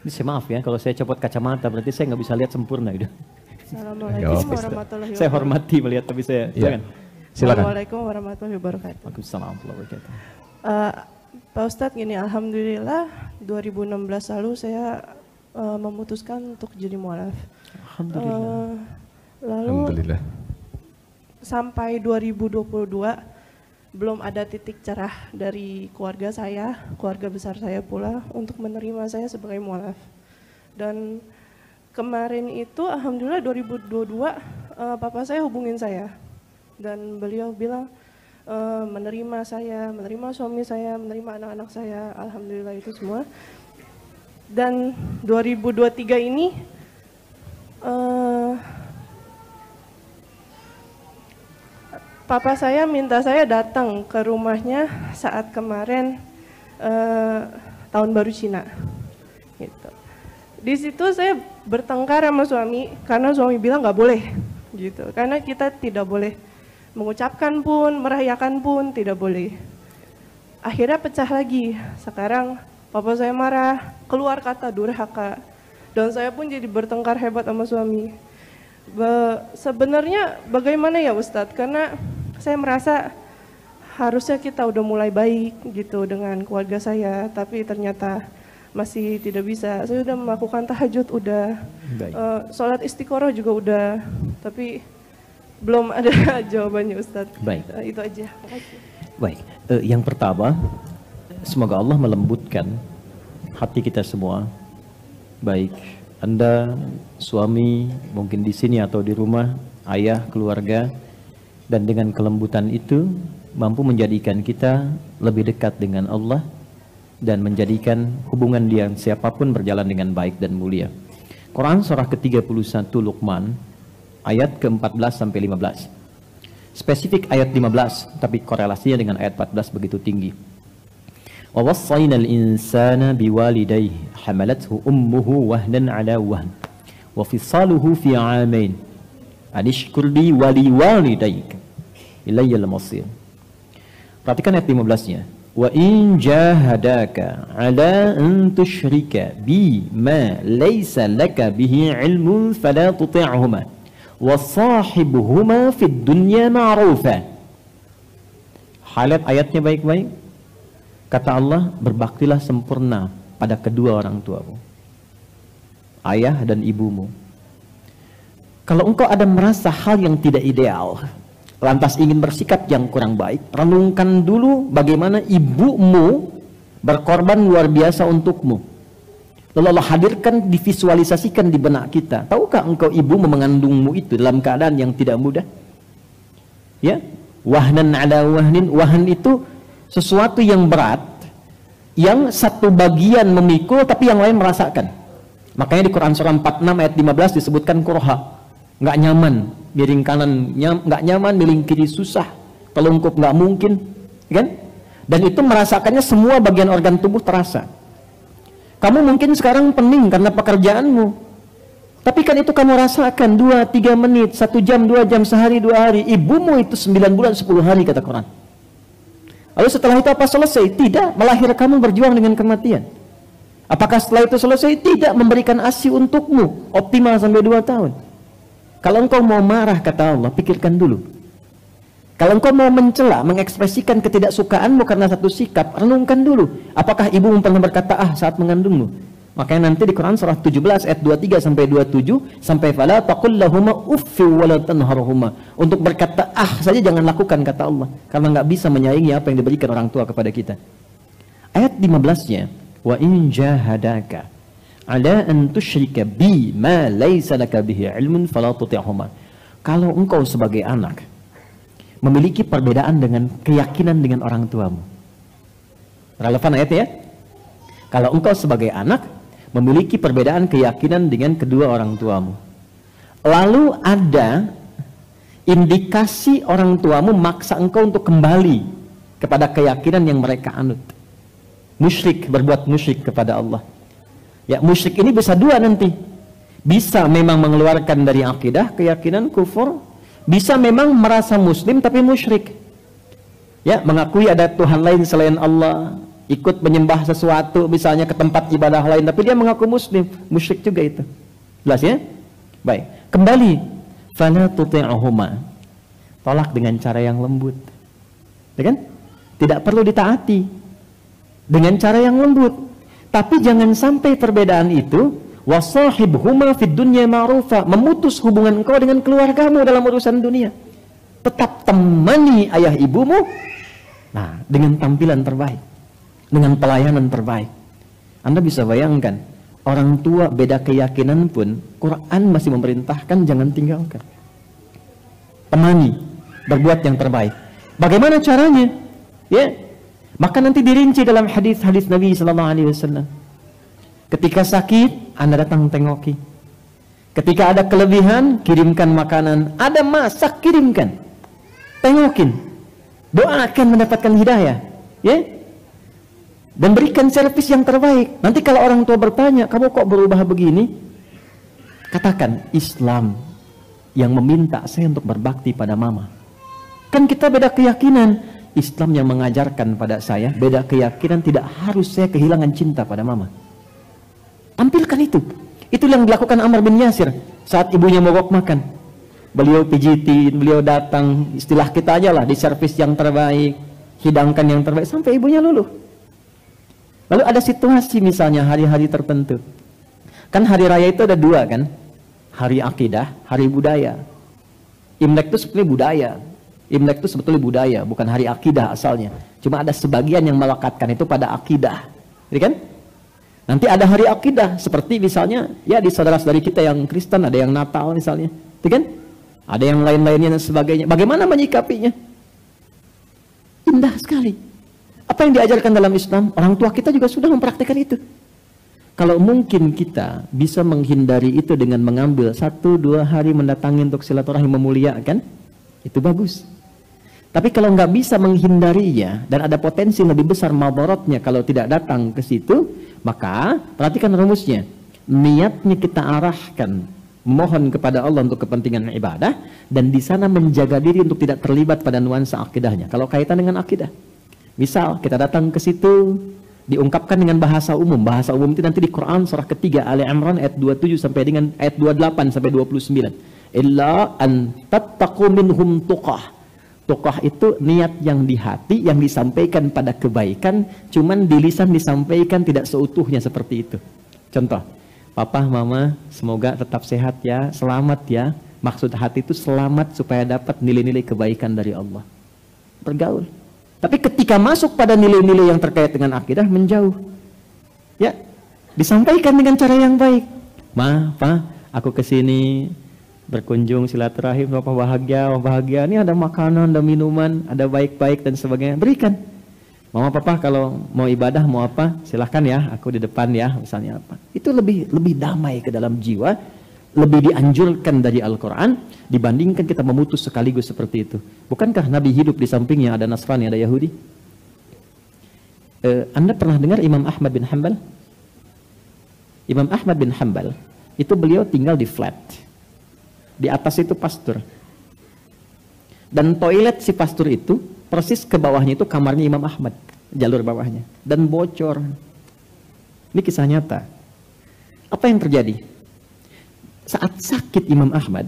Ini saya maaf ya, kalau saya copot kacamata berarti saya nggak bisa lihat sempurna gitu. Assalamualaikum warahmatullahi wabarakatuh. Saya hormati melihat tapi saya ya. Silakan. Assalamualaikum warahmatullahi wabarakatuh. Waalaikumsalam warahmatullahi wabarakatuh. Uh, Pak Ustadz, gini, alhamdulillah dua ribu enam belas lalu saya uh, memutuskan untuk jadi mualaf. Alhamdulillah. Uh, lalu alhamdulillah. Sampai dua ribu dua puluh dua belum ada titik cerah dari keluarga saya, keluarga besar saya pula untuk menerima saya sebagai mualaf. Dan kemarin itu alhamdulillah dua ribu dua puluh dua uh, papa saya hubungin saya dan beliau bilang uh, menerima saya, menerima suami saya, menerima anak-anak saya, alhamdulillah itu semua. Dan dua ribu dua puluh tiga ini uh, papa saya minta saya datang ke rumahnya saat kemarin uh, tahun baru Cina gitu. Di situ saya bertengkar sama suami karena suami bilang nggak boleh gitu, karena kita tidak boleh mengucapkan pun, merayakan pun tidak boleh. Akhirnya pecah lagi. Sekarang papa saya marah, keluar kata durhaka, dan saya pun jadi bertengkar hebat sama suami. Be- sebenarnya bagaimana ya Ustadz, karena saya merasa harusnya kita udah mulai baik gitu dengan keluarga saya, tapi ternyata masih tidak bisa. Saya udah melakukan tahajud, udah uh, sholat istiqoroh juga udah, tapi belum ada jawabannya Ustadz. Baik. Uh, itu aja. Makasih. Baik. Uh, yang pertama, semoga Allah melembutkan hati kita semua. Baik Anda, suami, mungkin di sini atau di rumah, ayah, keluarga, dan dengan kelembutan itu mampu menjadikan kita lebih dekat dengan Allah, dan menjadikan hubungan dia siapapun berjalan dengan baik dan mulia. Quran surah ke tiga puluh satu Luqman ayat ke empat belas sampai lima belas. Spesifik ayat lima belas, tapi korelasinya dengan ayat empat belas begitu tinggi. Wa wassaynal insana biwalidayhi hamalathu ummuhu wahnan 'ala wahn wa fisaluhu fi 'amain an ishkur li wa liwalidayka ilayyal masir. Perhatikan ayat lima belasnya. Wa in jahadaka ala an tushrika bima laysa laka bihi ilmun fala tuti'huma wa sahibuhuma fid dunya ma'rufa. Halat ayatnya baik-baik. Kata Allah, berbaktilah sempurna pada kedua orang tuamu, ayah dan ibumu. Kalau engkau ada merasa hal yang tidak ideal, lantas ingin bersikap yang kurang baik, renungkan dulu bagaimana ibumu berkorban luar biasa untukmu. Lalu Allah hadirkan, divisualisasikan di benak kita. Tahukah engkau ibu mengandungmu itu dalam keadaan yang tidak mudah? Ya, wahnan ada wahnin. Wahn itu sesuatu yang berat, yang satu bagian memikul tapi yang lain merasakan. Makanya di Quran surah empat puluh enam ayat lima belas disebutkan kurha, nggak nyaman. Miring kanan nggak nyaman, miring kiri susah, telungkup nggak mungkin, kan? Dan itu merasakannya semua bagian organ tubuh terasa. Kamu mungkin sekarang pening karena pekerjaanmu, tapi kan itu kamu rasakan dua tiga menit, satu jam, dua jam, sehari, dua hari. Ibumu itu sembilan bulan, sepuluh hari kata Quran. Lalu setelah itu apa selesai? Tidak, melahirkanmu berjuang dengan kematian. Apakah setelah itu selesai? Tidak, memberikan ASI untukmu optimal sampai dua tahun. Kalau engkau mau marah, kata Allah, pikirkan dulu. Kalau engkau mau mencela, mengekspresikan ketidaksukaanmu karena satu sikap, renungkan dulu. Apakah ibu pernah berkata ah saat mengandungmu? Makanya nanti di Quran surah tujuh belas ayat dua puluh tiga sampai dua puluh tujuh sampai fala taqul lahuma uffi wa la tanharhuma. Untuk berkata ah saja jangan lakukan, kata Allah, karena nggak bisa menyaingi apa yang diberikan orang tua kepada kita. Ayat lima belasnya, wa in jahadaka ala an tusyrika bi ma laysa laka bihi ilmun fala tuti'huma. Kalau engkau sebagai anak memiliki perbedaan dengan keyakinan dengan orang tuamu. Relevan ayatnya ya? Kalau engkau sebagai anak memiliki perbedaan keyakinan dengan kedua orang tuamu, lalu ada indikasi orang tuamu maksa engkau untuk kembali kepada keyakinan yang mereka anut, musyrik, berbuat musyrik kepada Allah. Ya, musyrik ini bisa dua nanti, bisa memang mengeluarkan dari akidah, keyakinan, kufur, bisa memang merasa muslim tapi musyrik, ya, mengakui ada Tuhan lain selain Allah, ikut menyembah sesuatu, misalnya ke tempat ibadah lain, tapi dia mengaku muslim, musyrik juga itu. Jelas ya? Baik, kembali, fala tuti'uhuma, tolak dengan cara yang lembut, ya kan? Tidak perlu ditaati dengan cara yang lembut, tapi jangan sampai perbedaan itu. Wasahibhuma fid dunya ma'rufa, memutus hubungan kau dengan keluargamu dalam urusan dunia. Tetap temani ayah ibumu, nah, dengan tampilan terbaik, dengan pelayanan terbaik. Anda bisa bayangkan, orang tua beda keyakinan pun Quran masih memerintahkan jangan tinggalkan. Temani, berbuat yang terbaik. Bagaimana caranya? Ya, maka nanti dirinci dalam hadis-hadis Nabi Sallallahu Alaihi Wasallam. Ketika sakit, Anda datang tengoki. Ketika ada kelebihan, kirimkan makanan. Ada masak, kirimkan. Tengokin. Doakan mendapatkan hidayah, ya? Dan berikan servis yang terbaik. Nanti kalau orang tua bertanya, kamu kok berubah begini? Katakan, Islam yang meminta saya untuk berbakti pada mama. Kan kita beda keyakinan. Islam yang mengajarkan pada saya, beda keyakinan, tidak harus saya kehilangan cinta pada mama. Tampilkan itu. Itu yang dilakukan Amr bin Yasir saat ibunya mogok makan. Beliau pijitin, beliau datang, istilah kita aja lah, di servis yang terbaik, hidangkan yang terbaik, sampai ibunya luluh. Lalu ada situasi misalnya hari-hari tertentu. Kan hari raya itu ada dua kan? Hari akidah, hari budaya. Imlek itu sebetulnya budaya. Imlek itu sebetulnya budaya, bukan hari akidah asalnya. Cuma ada sebagian yang melekatkan itu pada akidah. Jadi kan? Nanti ada hari akidah, seperti misalnya, ya di saudara-saudari kita yang Kristen, ada yang Natal misalnya, itu kan? Ada yang lain-lainnya dan sebagainya. Bagaimana menyikapinya? Indah sekali. Apa yang diajarkan dalam Islam, orang tua kita juga sudah mempraktikkan itu. Kalau mungkin kita bisa menghindari itu dengan mengambil satu dua hari mendatangi untuk silaturahmi memuliakan, itu bagus. Tapi kalau nggak bisa menghindarinya dan ada potensi lebih besar mabarotnya kalau tidak datang ke situ, maka perhatikan rumusnya. Niatnya kita arahkan mohon kepada Allah untuk kepentingan ibadah, dan di sana menjaga diri untuk tidak terlibat pada nuansa akidahnya. Kalau kaitan dengan akidah, misal kita datang ke situ diungkapkan dengan bahasa umum. Bahasa umum itu nanti di Quran surah ketiga Ali Imran ayat dua puluh tujuh sampai dengan ayat dua puluh delapan sampai dua puluh sembilan. Illa an tattaqu minhum tuqah. Tokoh itu niat yang di hati, yang disampaikan pada kebaikan, cuman di lisan disampaikan tidak seutuhnya seperti itu. Contoh, papa, mama, semoga tetap sehat ya, selamat ya. Maksud hati itu selamat supaya dapat nilai-nilai kebaikan dari Allah. Bergaul. Tapi ketika masuk pada nilai-nilai yang terkait dengan akidah, menjauh. Ya, disampaikan dengan cara yang baik. Ma, pa, aku kesini berkunjung silaturahim, wah bahagia, wah bahagia, ini ada makanan, ada minuman, ada baik-baik dan sebagainya, berikan. Mama, papa kalau mau ibadah, mau apa, silahkan ya, aku di depan ya, misalnya apa. Itu lebih lebih damai ke dalam jiwa, lebih dianjurkan dari Al-Quran, dibandingkan kita memutus sekaligus seperti itu. Bukankah Nabi hidup di sampingnya ada Nasrani, ada Yahudi? Eh, Anda pernah dengar Imam Ahmad bin Hanbal? Imam Ahmad bin Hanbal, itu beliau tinggal di flat. Di atas itu pastur. Dan toilet si pastur itu, persis ke bawahnya itu kamarnya Imam Ahmad. Jalur bawahnya. Dan bocor. Ini kisah nyata. Apa yang terjadi? Saat sakit Imam Ahmad,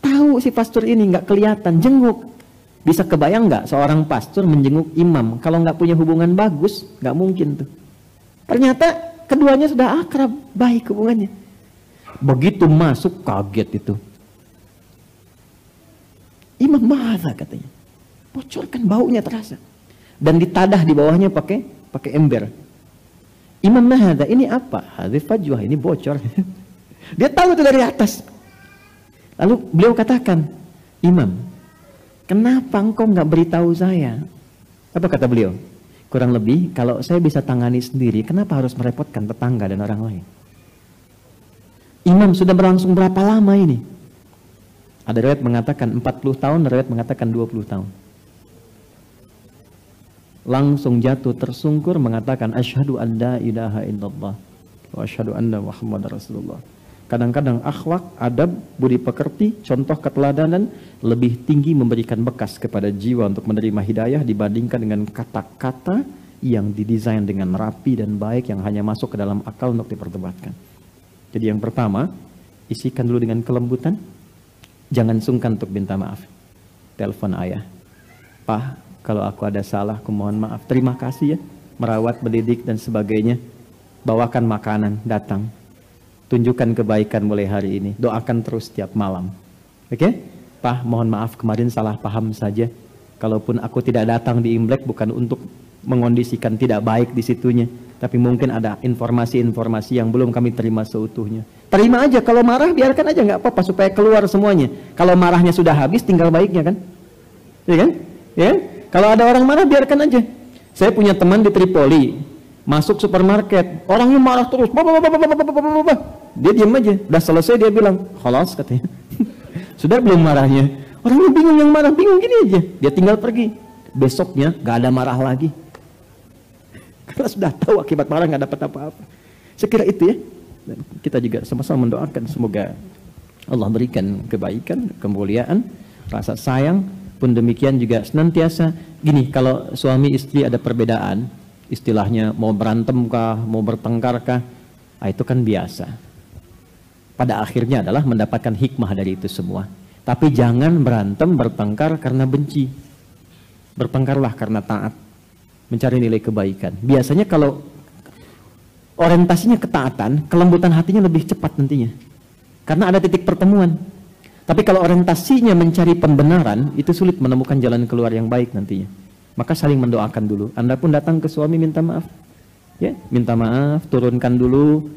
tahu si pastur ini nggak kelihatan, jenguk. Bisa kebayang nggak seorang pastur menjenguk imam? Kalau nggak punya hubungan bagus, nggak mungkin tuh. Ternyata keduanya sudah akrab, baik hubungannya. Begitu masuk, kaget itu. Imam Mahadha katanya, bocorkan, baunya terasa. Dan ditadah di bawahnya pakai pakai ember. Imam Mahadha ini apa? Hadis Fajwah ini bocor. Dia tahu itu dari atas. Lalu beliau katakan, Imam, kenapa engkau nggak beritahu saya? Apa kata beliau? Kurang lebih, kalau saya bisa tangani sendiri, kenapa harus merepotkan tetangga dan orang lain? Imam, sudah berlangsung berapa lama ini? Ada riwayat mengatakan empat puluh tahun, ada riwayat mengatakan dua puluh tahun. Langsung jatuh tersungkur mengatakan asyhadu an la ilaha illallah wa asyhadu anna muhammadar rasulullah. Kadang-kadang akhlak, adab, budi pekerti, contoh keteladanan lebih tinggi memberikan bekas kepada jiwa untuk menerima hidayah dibandingkan dengan kata-kata yang didesain dengan rapi dan baik yang hanya masuk ke dalam akal untuk diperdebatkan. Jadi yang pertama, isikan dulu dengan kelembutan. Jangan sungkan untuk minta maaf. Telepon ayah. Pak, kalau aku ada salah, aku mohon maaf. Terima kasih ya. Merawat, mendidik, dan sebagainya. Bawakan makanan, datang. Tunjukkan kebaikan mulai hari ini. Doakan terus tiap malam. Oke? Okay? Pak, mohon maaf kemarin salah paham saja. Kalaupun aku tidak datang di Imlek bukan untuk mengondisikan tidak baik di situnya. Tapi mungkin ada informasi-informasi yang belum kami terima seutuhnya. Terima aja. Kalau marah biarkan aja nggak apa-apa supaya keluar semuanya. Kalau marahnya sudah habis tinggal baiknya kan? Iya kan? Ya? Kalau ada orang marah biarkan aja. Saya punya teman di Tripoli. Masuk supermarket, orangnya marah terus. Bah, bah, bah, bah, bah, bah, bah, bah. Dia diam aja. Udah selesai dia bilang, "Khalas," katanya. Sudah belum marahnya? Orangnya bingung yang marah, bingung gini aja. Dia tinggal pergi. Besoknya gak ada marah lagi. Karena sudah tahu akibat marah gak dapat apa-apa. Sekira itu ya. Dan kita juga sama-sama mendoakan semoga Allah berikan kebaikan, kemuliaan, rasa sayang. Pun demikian juga senantiasa gini, kalau suami istri ada perbedaan istilahnya mau berantemkah, mau bertengkarkah, ah, itu kan biasa. Pada akhirnya adalah mendapatkan hikmah dari itu semua. Tapi jangan berantem, bertengkar karena benci. Bertengkarlah karena taat. Mencari nilai kebaikan. Biasanya kalau orientasinya ketaatan, kelembutan hatinya lebih cepat nantinya. Karena ada titik pertemuan. Tapi kalau orientasinya mencari pembenaran, itu sulit menemukan jalan keluar yang baik nantinya. Maka saling mendoakan dulu. Anda pun datang ke suami minta maaf. Ya, minta maaf, turunkan dulu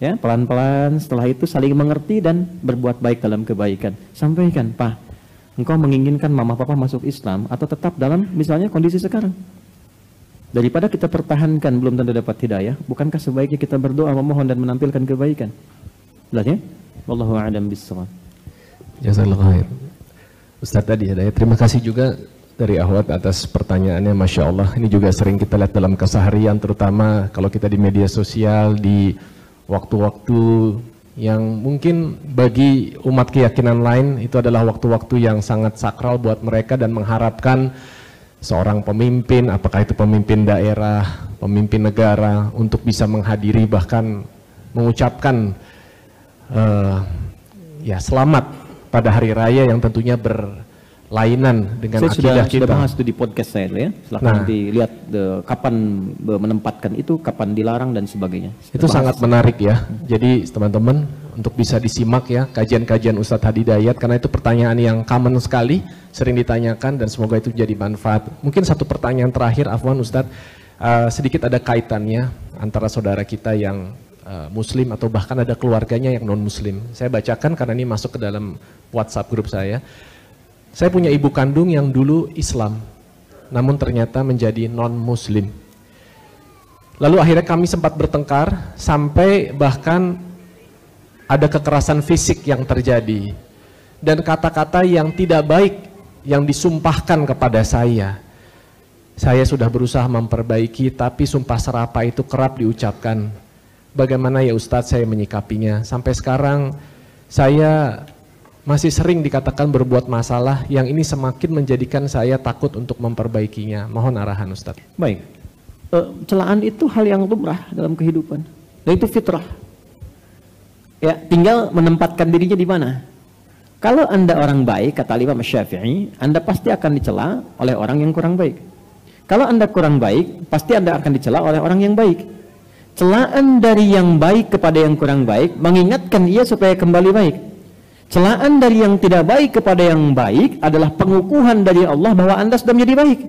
ya, pelan-pelan. Setelah itu saling mengerti dan berbuat baik dalam kebaikan. Sampaikan, "Pak, engkau menginginkan mama papa masuk Islam atau tetap dalam misalnya kondisi sekarang? Daripada kita pertahankan belum tentu dapat hidayah, bukankah sebaiknya kita berdoa memohon dan menampilkan kebaikan?" Jelas ya? Wallahu a'lam bissawab. Jazakallahu khair. Ustaz tadi ya, terima kasih juga dari Ahwat atas pertanyaannya. Masya Allah, ini juga sering kita lihat dalam keseharian, terutama kalau kita di media sosial, di waktu-waktu yang mungkin bagi umat keyakinan lain itu adalah waktu-waktu yang sangat sakral buat mereka dan mengharapkan seorang pemimpin, apakah itu pemimpin daerah, pemimpin negara, untuk bisa menghadiri bahkan mengucapkan uh, ya selamat pada hari raya yang tentunya ber lainan dengan saya akidah sudah, kita. Sudah bahas itu di podcast saya ya. Silahkan nah, nanti lihat de, kapan menempatkan itu, kapan dilarang dan sebagainya. Sudah itu sangat itu menarik ya. Jadi teman-teman untuk bisa disimak ya kajian-kajian Ustadz Hadi Dayat, karena itu pertanyaan yang common sekali, sering ditanyakan dan semoga itu jadi manfaat. Mungkin satu pertanyaan terakhir Afwan Ustadz, uh, sedikit ada kaitannya antara saudara kita yang uh, muslim atau bahkan ada keluarganya yang non muslim. Saya bacakan karena ini masuk ke dalam WhatsApp grup saya. Saya punya ibu kandung yang dulu Islam, namun ternyata menjadi non-muslim. Lalu akhirnya kami sempat bertengkar, sampai bahkan ada kekerasan fisik yang terjadi. Dan kata-kata yang tidak baik yang disumpahkan kepada saya. Saya sudah berusaha memperbaiki, tapi sumpah serapah itu kerap diucapkan. Bagaimana ya Ustadz saya menyikapinya? Sampai sekarang saya masih sering dikatakan berbuat masalah yang ini semakin menjadikan saya takut untuk memperbaikinya. Mohon arahan Ustaz. Baik, e, celaan itu hal yang lumrah dalam kehidupan dan itu fitrah ya, tinggal menempatkan dirinya di mana. Kalau Anda orang baik, kata Imam Syafi'i, Anda pasti akan dicela oleh orang yang kurang baik. Kalau Anda kurang baik, pasti Anda akan dicela oleh orang yang baik. Celaan dari yang baik kepada yang kurang baik mengingatkan ia supaya kembali baik. Celaan dari yang tidak baik kepada yang baik adalah pengukuhan dari Allah bahwa Anda sudah menjadi baik.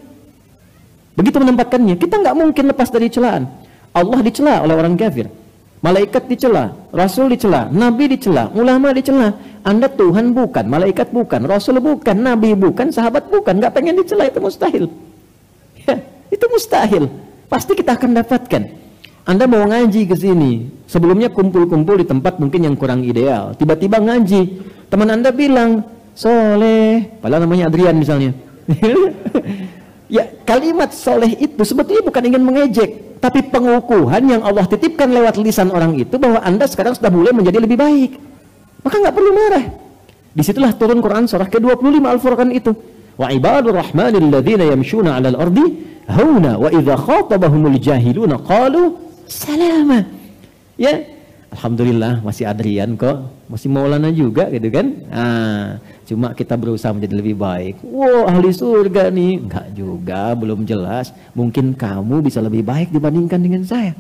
Begitu menempatkannya. Kita nggak mungkin lepas dari celaan. Allah dicela oleh orang kafir, malaikat dicela, rasul dicela, nabi dicela, ulama dicela. Anda Tuhan bukan, malaikat bukan, rasul bukan, nabi bukan, sahabat bukan. Nggak pengen dicela, itu mustahil. Ya, itu mustahil. Pasti kita akan dapatkan. Anda mau ngaji ke sini, sebelumnya kumpul-kumpul di tempat mungkin yang kurang ideal. Tiba-tiba ngaji, teman Anda bilang, soleh, padahal namanya Adrian misalnya. Ya, kalimat soleh itu sebetulnya bukan ingin mengejek, tapi pengukuhan yang Allah titipkan lewat lisan orang itu bahwa Anda sekarang sudah mulai menjadi lebih baik. Maka nggak perlu marah. Disitulah turun Quran surah ke dua puluh lima Al-Furqan itu. Wa ibadur rahmanil ladzina yamshuna 'alal ardi hauna wa idza khatabahumul jahiluna qalu salama. Ya, alhamdulillah masih Adrian kok, masih Maulana juga gitu kan. Ah, cuma kita berusaha menjadi lebih baik. Wow, ahli surga nih. Enggak juga, belum jelas. Mungkin kamu bisa lebih baik dibandingkan dengan saya.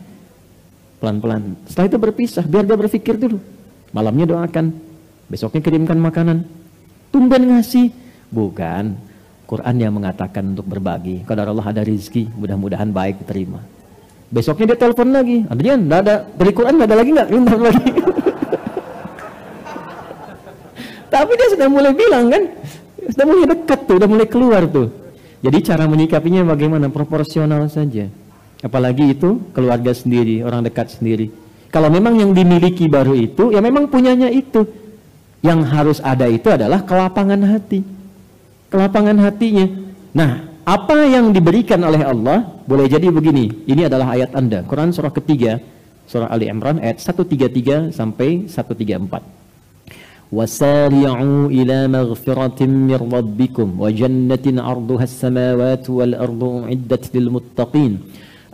Pelan-pelan. Setelah itu berpisah, biar dia berpikir dulu. Malamnya doakan, besoknya kirimkan makanan. Tumben ngasih. Bukan, Quran yang mengatakan untuk berbagi. Qadarullah ada rizki, mudah-mudahan baik diterima. Besoknya dia telepon lagi. Adrian, enggak ada. Dari Quran enggak ada lagi enggak? Minta lagi. Tapi dia sudah mulai bilang kan, sudah mulai dekat tuh, sudah mulai keluar tuh. Jadi cara menyikapinya bagaimana? Proporsional saja. Apalagi itu keluarga sendiri, orang dekat sendiri. Kalau memang yang dimiliki baru itu, ya memang punyanya itu. Yang harus ada itu adalah kelapangan hati. Kelapangan hatinya. Nah, apa yang diberikan oleh Allah, boleh jadi begini. Ini adalah ayat Anda. Quran surah ketiga, surah Ali Imran, ayat seratus tiga puluh tiga sampai seratus tiga puluh empat. وَسَارِعُوا إِلَى مَغْفِرَةٍ مِّنْ رَبِّكُمْ وَجَنَّةٍ عَرْضُهَا السَّمَاوَاتُ وَالْأَرْضُ أُعِدَّتْ لِلْمُتَّقِينَ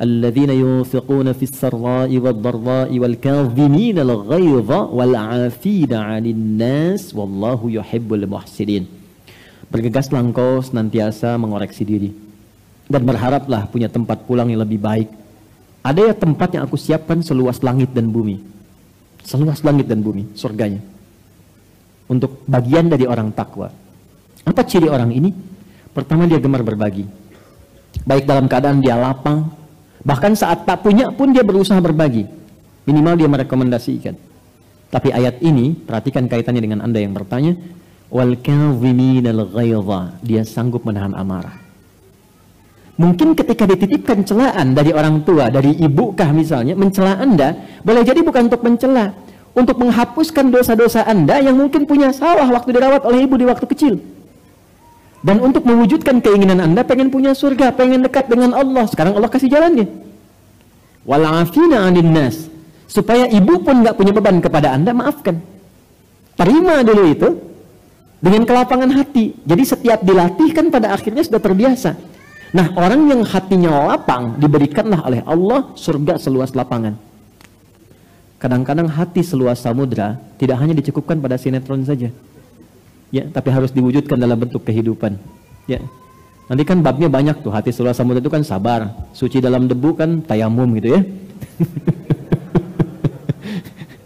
الَّذِينَ يُنْفِقُونَ فِي السَّرَّاءِ وَالضَّرَّاءِ وَالْكَاظِمِينَ الْغَيْظَ وَالْعَافِينَ عَنِ النَّاسِ وَاللَّهُ يُحِبُّ الْمُحْسِنِينَ. Bergegaslah engkau senantiasa mengoreksi diri dan berharaplah punya tempat pulang yang lebih baik. Ada ya tempat yang aku siapkan seluas langit dan bumi. Seluas langit dan bumi, surganya. Untuk bagian dari orang takwa. Apa ciri orang ini? Pertama, dia gemar berbagi. Baik dalam keadaan dia lapang, bahkan saat tak punya pun dia berusaha berbagi. Minimal dia merekomendasikan. Tapi ayat ini, perhatikan kaitannya dengan Anda yang bertanya. Wal kadhiminal ghaidha, dia sanggup menahan amarah. Mungkin ketika dititipkan celaan dari orang tua, dari ibu kah misalnya, mencela Anda, boleh jadi bukan untuk mencela, untuk menghapuskan dosa-dosa Anda yang mungkin punya sawah waktu dirawat oleh ibu di waktu kecil. Dan untuk mewujudkan keinginan Anda, pengen punya surga, pengen dekat dengan Allah. Sekarang Allah kasih jalannya. Wala'afina anin nas. Supaya ibu pun nggak punya beban kepada Anda, maafkan. Terima dulu itu dengan kelapangan hati. Jadi setiap dilatih kan pada akhirnya sudah terbiasa. Nah, orang yang hatinya lapang, diberikanlah oleh Allah surga seluas lapangan. Kadang-kadang hati seluas samudra tidak hanya dicukupkan pada sinetron saja. Ya, tapi harus diwujudkan dalam bentuk kehidupan. Ya. Nanti kan babnya banyak tuh, hati seluas samudra itu kan sabar, suci dalam debu kan tayamum gitu ya.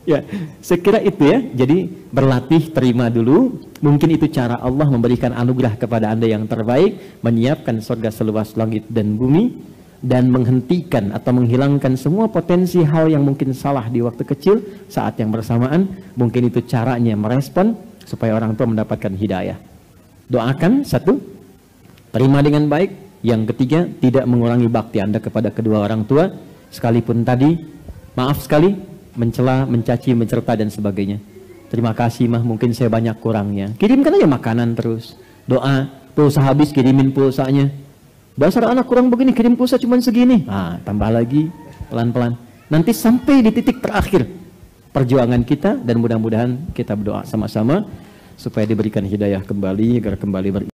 Ya, saya kira itu ya. Jadi berlatih terima dulu. Mungkin itu cara Allah memberikan anugerah kepada Anda yang terbaik, menyiapkan surga seluas langit dan bumi. Dan menghentikan atau menghilangkan semua potensi hal yang mungkin salah di waktu kecil saat yang bersamaan. Mungkin itu caranya merespon supaya orang tua mendapatkan hidayah. Doakan, satu. Terima dengan baik. Yang ketiga, tidak mengurangi bakti Anda kepada kedua orang tua. Sekalipun tadi, maaf sekali, mencela, mencaci, mencerta, dan sebagainya. Terima kasih mah, mungkin saya banyak kurangnya. Kirimkan aja makanan terus. Doa, pulsa habis, kirimin pulsanya. Dasar anak kurang begini, kirim pulsa cuma segini. Nah, tambah lagi, pelan-pelan. Nanti sampai di titik terakhir perjuangan kita, dan mudah-mudahan kita berdoa sama-sama supaya diberikan hidayah kembali, agar kembali beriman.